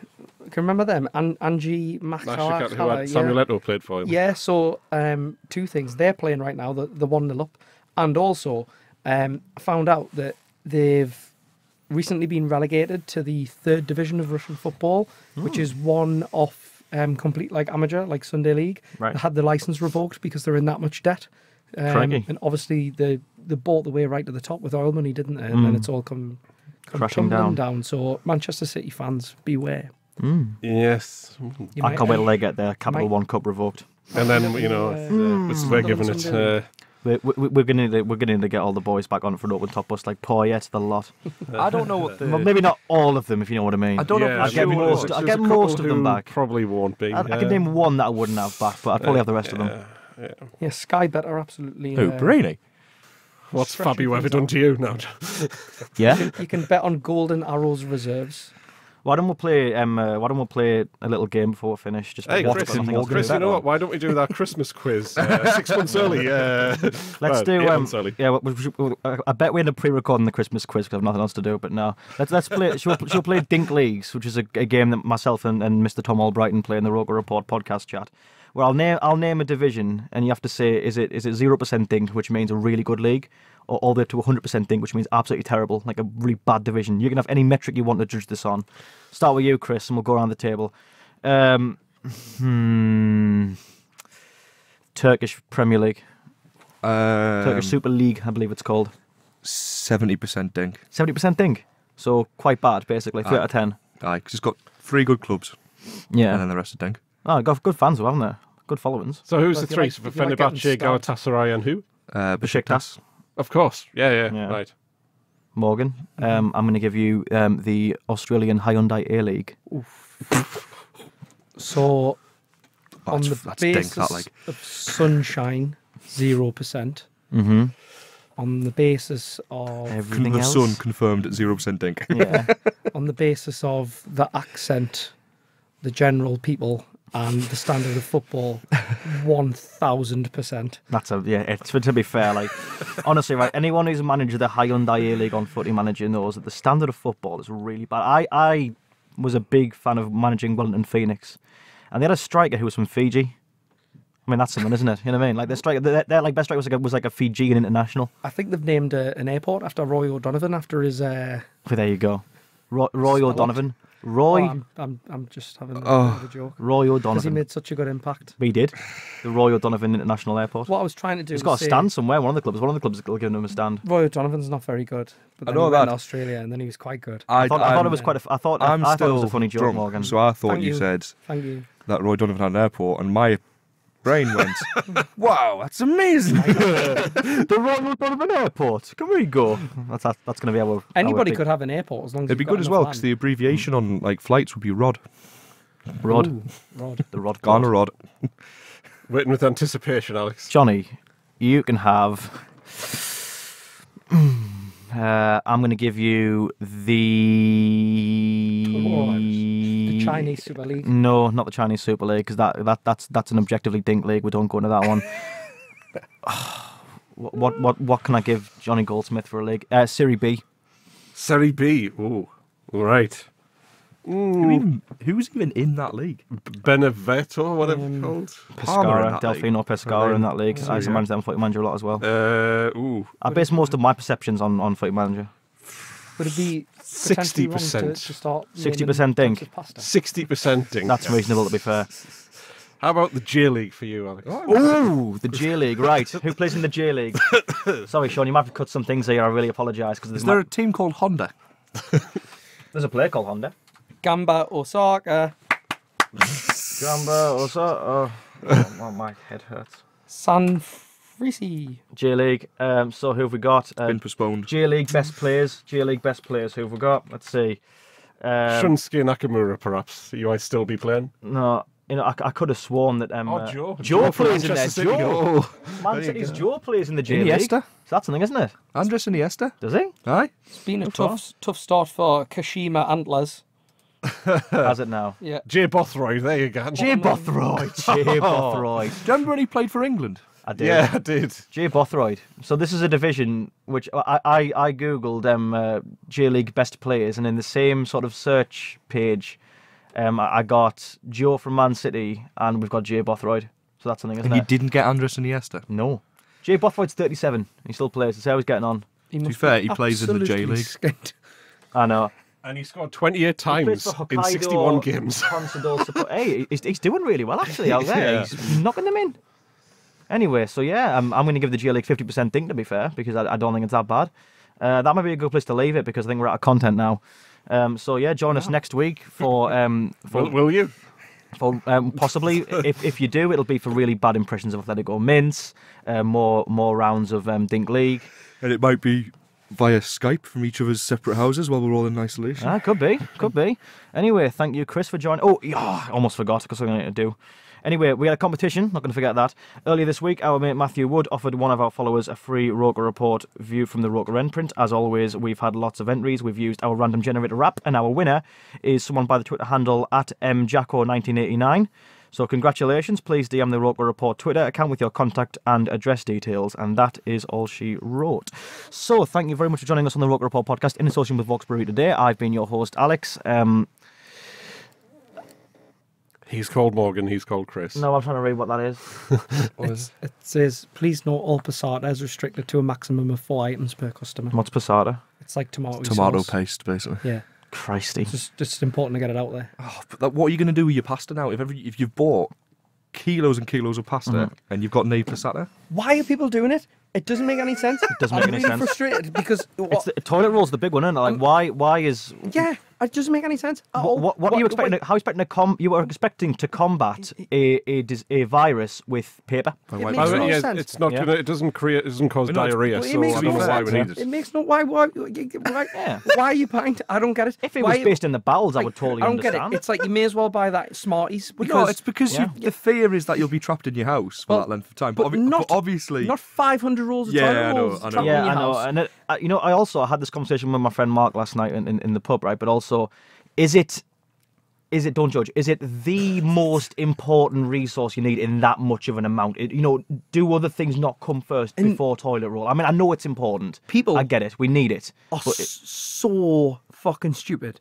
remember them? Angie Mac, who had Samuel Eto'o played for him. Yeah. So, two things. They're playing right now. The 1-0 up, and also I found out that they've recently been relegated to the 3rd division of Russian football, which is one off, complete, like, amateur, like Sunday League. Right. They had the license revoked because they're in that much debt. And obviously they bought the way right to the top with oil money, didn't they? And then it's all come crashing down. So Manchester City fans, beware. Yes. I can't wait till they get their Capital One Cup revoked. And then, you know, we're giving it... We're going to get all the boys back on for an open top bus, like Poyet, the lot. I don't know what the... Maybe not all of them, if you know what I mean. I don't know. I get most of them back. Probably won't be. I could name one that I wouldn't have back, but I'd probably have the rest of them. Yeah, Sky Bet are absolutely... Who, Brainy? What's Fabio ever done to you now? Yeah? You can bet on Golden Arrows reserves. Why don't we play a little game before we finish? Just Chris, you know what? Why don't we do that Christmas quiz 6 months early? Let's do 8 months early. Yeah, I bet we end up pre-recording the Christmas quiz because I've nothing else to do. But no, let's play. She'll play Dink Leagues, which is a game that myself and Mr. Tom Albrighton play in the Roker Report podcast chat. Where I'll name a division, and you have to say is it 0% dinked, which means a really good league, or all the way to 100% thing, which means absolutely terrible, like a really bad division. You can have any metric you want to judge this on. Start with you, Chris, and we'll go around the table. Turkish Premier League. Turkish Super League, I believe it's called. 70% dink. 70% dink? So quite bad, basically. 3 out of 10. Aye, because it's got 3 good clubs. Yeah. And then the rest of dink. Oh, got good fans, haven't they? Good followings. So who's the 3? Like, Fenerbahce, Galatasaray, and who? Besiktas. Of course, yeah, right. Morgan, I'm going to give you the Australian Hyundai A-League. So on the basis of sunshine, 0%. Mm-hmm. On the basis of everything else, the sun confirmed at 0% dink. Yeah. On the basis of the accent, the general people, and the standard of football, 1000%. That's a It's to be fair, like honestly, right? Anyone who's a manager of the Hyundai A League on footy manager knows that the standard of football is really bad. I was a big fan of managing Wellington Phoenix, and they had a striker who was from Fiji. I mean, that's something, isn't it? You know what I mean? Like their striker, their like best striker was like a Fijian international. I think they've named an airport after Roy O'Donovan after his. Oh, there you go, Roy O'Donovan. Roy, I'm just having a joke. Roy O'Donovan, because he made such a good impact. He did. The Roy O'Donovan International Airport. What I was trying to do. He's got a stand somewhere. One of the clubs will give him a stand. Roy O'Donovan's not very good. But I know that in Australia, and then he was quite good. I thought it was quite. I thought it was a funny joke, Morgan. So I thought you said that Roy Donovan had an airport, and my brain went, wow, that's amazing. The Royal Donovan Airport. Can we go? That's going to be our. Anybody could have an airport as long as. It'd be good as well because the abbreviation on like flights would be ROD. ROD. Ooh, ROD. The ROD. Garner ROD. Written with anticipation, Alex. Johnny, you can have. I'm going to give you the. The Chinese Super League. No, not the Chinese Super League, because that's an objectively dink league. We don't go into that one. What can I give Johnny Goldsmith for a league? Serie B. Serie B. Oh, all right. Who's even in that league? Benevento, whatever it's called. Pescara, Delfino Pescara in that league. I used to manage them on Footy Manager a lot as well. I base most of my perceptions on Footy Manager. Would it be 60%? 60% dink. 60% dink. That's reasonable, to be fair. How about the J League for you, Alex? Oh, the J League, right. Who plays in the J League? Sorry, Sean, you might have to cut some things here. I really apologise. Is there a team called Honda? There's a player called Honda. Gamba Osaka. Gamba Osaka. Oh, my head hurts. Sanfrecce. J League. So who have we got? Been postponed. J League best players. J League best players. Who have we got? Let's see. Shunsuke Nakamura, perhaps. You might still be playing. No, you know I could have sworn that. Joe plays in there. Joe. Man City's Joe plays in the J League. So that's something, isn't it? Andres Iniesta. Does he? Aye. It's been a tough start for Kashima Antlers. Has it now? Yeah. Jay Bothroyd, there you go. Jay Bothroyd. Jay Bothroyd. Do you remember when he played for England? I did. Yeah, I did. Jay Bothroyd. So this is a division which I googled J League best players, and in the same sort of search page, I got Joe from Man City, and we've got Jay Bothroyd. So that's something, isn't it? And you didn't get Andres Iniesta? No. Jay Bothroyd's 37. He still plays. That's how he's getting on. To be fair, he plays in the J League. I know. And he scored 28 times in 61 games. Hey, he's doing really well, actually, out there. Yeah. He's knocking them in. Anyway, so yeah, I'm going to give the J League 50% dink, to be fair, because I don't think it's that bad. That might be a good place to leave it, because I think we're out of content now. So yeah, join us next week for... will you? For, possibly. if you do, it'll be for really bad impressions of Atletico Mints, more rounds of Dink League. And it might be... via Skype from each of us separate houses while we're all in isolation. Ah, could be. Anyway, thank you, Chris, for joining. Oh, yeah, I almost forgot because I'm going to do. Anyway, we had a competition, not going to forget that. Earlier this week, our mate Matthew Wood offered one of our followers a free Roker Report view from the Roker Endprint. As always, we've had lots of entries. We've used our random generator app, and our winner is someone by the Twitter handle @mjacko1989. So congratulations. Please DM the Roker Report Twitter account with your contact and address details. And that is all she wrote. So thank you very much for joining us on the Roker Report podcast in association with Vaux Brewery today. I've been your host, Alex. He's called Morgan. He's called Chris. No, I'm trying to read what that is. It says, please note all passata is restricted to a maximum of 4 items per customer. What's passata? It's like tomato sauce. Paste, basically. Yeah. Christy. It's just important to get it out there. Oh, but what are you going to do with your pasta now? If you've bought kilos and kilos of pasta and you've got no passata? Why are people doing it? It doesn't make any sense. It doesn't make any sense. I'm really frustrated because... Toilet roll's the big one, isn't it? Like, why is... Yeah. It doesn't make any sense at all. What are you expecting? How are you expecting you were expecting to combat a virus with paper? It makes no sense. It's not. It doesn't create. It doesn't cause diarrhea. So I don't know why we need it. It makes no. Why are you buying? I don't get it. If it was based in the bowels, I would totally understand. I don't get it. It's like you may as well buy that Smarties. No, it's because the fear is that you'll be trapped in your house for that length of time. But not obviously. Not 500 rolls of toilet rolls trapped in your house. And you know, I had this conversation with my friend Mark last night in the pub, right? But also. So is it don't judge, is it the most important resource you need in that much of an amount? You know, do other things not come first before toilet roll? I mean, I know it's important. People, I get it, we need it. So fucking stupid.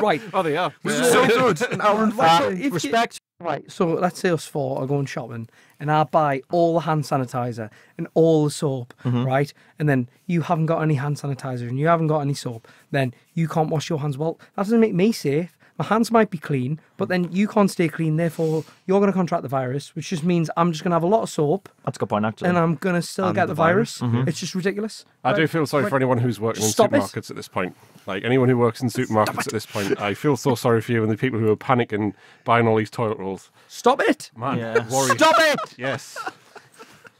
Right. Oh, they are. So good. An hour and 5 respect. Right, so let's say us four are going shopping and I buy all the hand sanitizer and all the soap, right? And then you haven't got any hand sanitizer and you haven't got any soap, then you can't wash your hands well. That doesn't make me safe. My hands might be clean, but then you can't stay clean, therefore you're going to contract the virus, which just means I'm just going to have a lot of soap. That's a good point, actually. And I'm going to still get the virus. It's just ridiculous. I do feel sorry for anyone who's working in supermarkets at this point. Like, anyone who works in supermarkets at this point, I feel so sorry for you and the people who are panicking buying all these toilet rolls. Stop it! Man, worry. Stop it! Yes.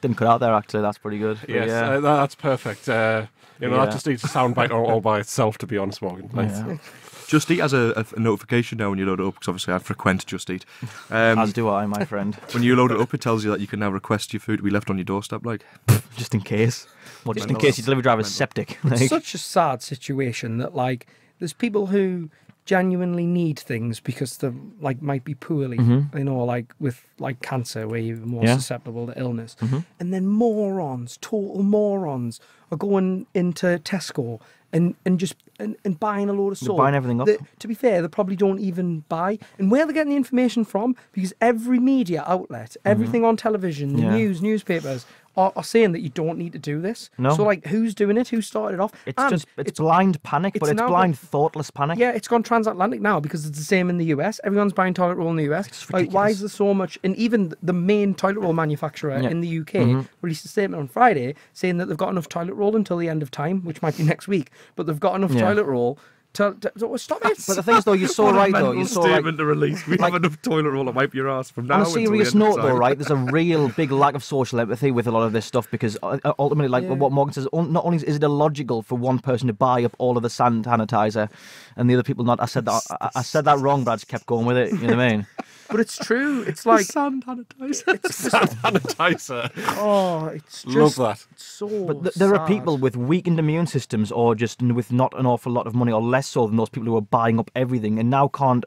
Didn't cut out there, actually. That's pretty good. Yes, that's perfect. That just needs a soundbite all by itself, to be honest, Morgan. Like, Just Eat has a notification now when you load it up, because obviously I frequent Just Eat. As do I, my friend. When you load it up, it tells you that you can now request your food to be left on your doorstep, like. Just in case. Well, just in case your delivery driver's septic. It's such a sad situation that, like, there's people who genuinely need things because they, like, might be poorly, you know, like with, like, cancer, where you're more susceptible to illness. And then morons, total morons, are going into Tesco and buying a load of soap. They're buying everything up. To be fair, they probably don't even buy. And where they're getting the information from, because every media outlet, everything on television, the news, newspapers, are saying that you don't need to do this. No. So, like, who's doing it? Who started it off? It's blind panic, but it's blind thoughtless panic. Yeah, it's gone transatlantic now because it's the same in the US. Everyone's buying toilet roll in the US. It's ridiculous. Like, why is there so much? And even the main toilet roll manufacturer in the UK released a statement on Friday saying that they've got enough toilet roll until the end of time, which might be next week, but they've got enough toilet roll to stop it. But the thing is, though, you're so right, though. You're so right. To release. We have enough toilet roll to wipe your ass from now. On a serious note, though, right? There's a real big lack of social empathy with a lot of this stuff because ultimately, like what Morgan says, not only is it illogical for one person to buy up all of the hand sanitizer and the other people not. I said that wrong, but I just kept going with it. You know what I mean? But it's true. It's like sand sanitizer. It's sand sanitizer. Oh, it's just. Love that. It's so. But there are people with weakened immune systems, or just with not an awful lot of money, or less so than those people who are buying up everything, and now can't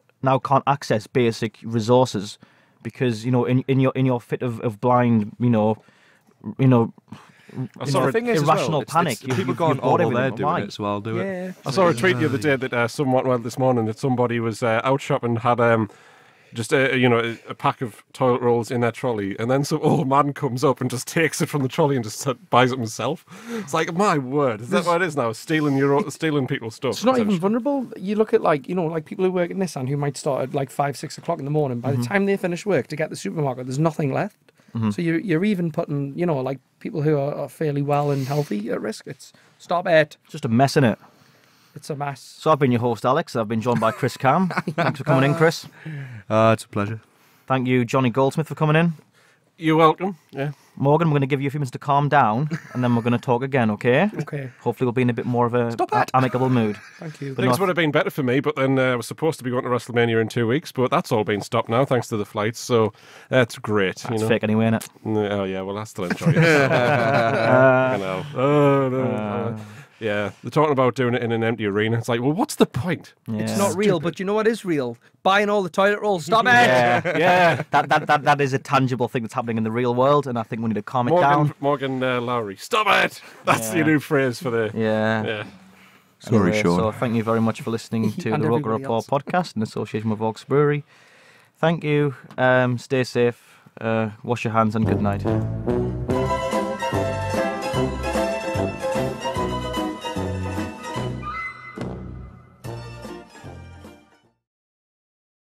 access basic resources because, you know, in your fit of blind, you know. I saw irrational panic. People going, oh, well, they're doing it, so I'll do it. I saw a tweet the other day that this morning that somebody was out shopping and had just a pack of toilet rolls in their trolley, and then some old man comes up and just takes it from the trolley and just buys it himself. It's like, my word, is that what it is now? Stealing people's stuff. It's not even vulnerable. You look at, like, like people who work at Nissan who might start at like 5, 6 o'clock in the morning. By the time they finish work to get the supermarket, there's nothing left. So you're even putting, like people who are fairly well and healthy at risk. It's stop it. It's just a mess, innit? It's a mess. So I've been your host, Alex. I've been joined by Chris Cam. Thanks for coming in, Chris. It's a pleasure. Thank you, Johnny Goldsmith, for coming in. You're welcome. Yeah. Morgan, we're going to give you a few minutes to calm down, and then we're going to talk again, okay? Okay. Hopefully we'll be in a bit more of an amicable mood. Thank you. Things would have been better for me, but then I was supposed to be going to WrestleMania in 2 weeks, but that's all been stopped now, thanks to the flights, so that's great. That's fake anyway, isn't it? Oh, yeah, well, I still enjoy it. Oh, no. Yeah, they're talking about doing it in an empty arena. It's like, well, what's the point? Yeah. It's not real, but you know what is real? Buying all the toilet rolls. Stop it! Yeah. That is a tangible thing that's happening in the real world, and I think we need to calm it down. Morgan Lowry, stop it! That's the new phrase for the... Yeah. Sorry, anyway, Sean. So thank you very much for listening to the Roker Report podcast in association with Vaux Brewery. Thank you. Stay safe. Wash your hands and good night.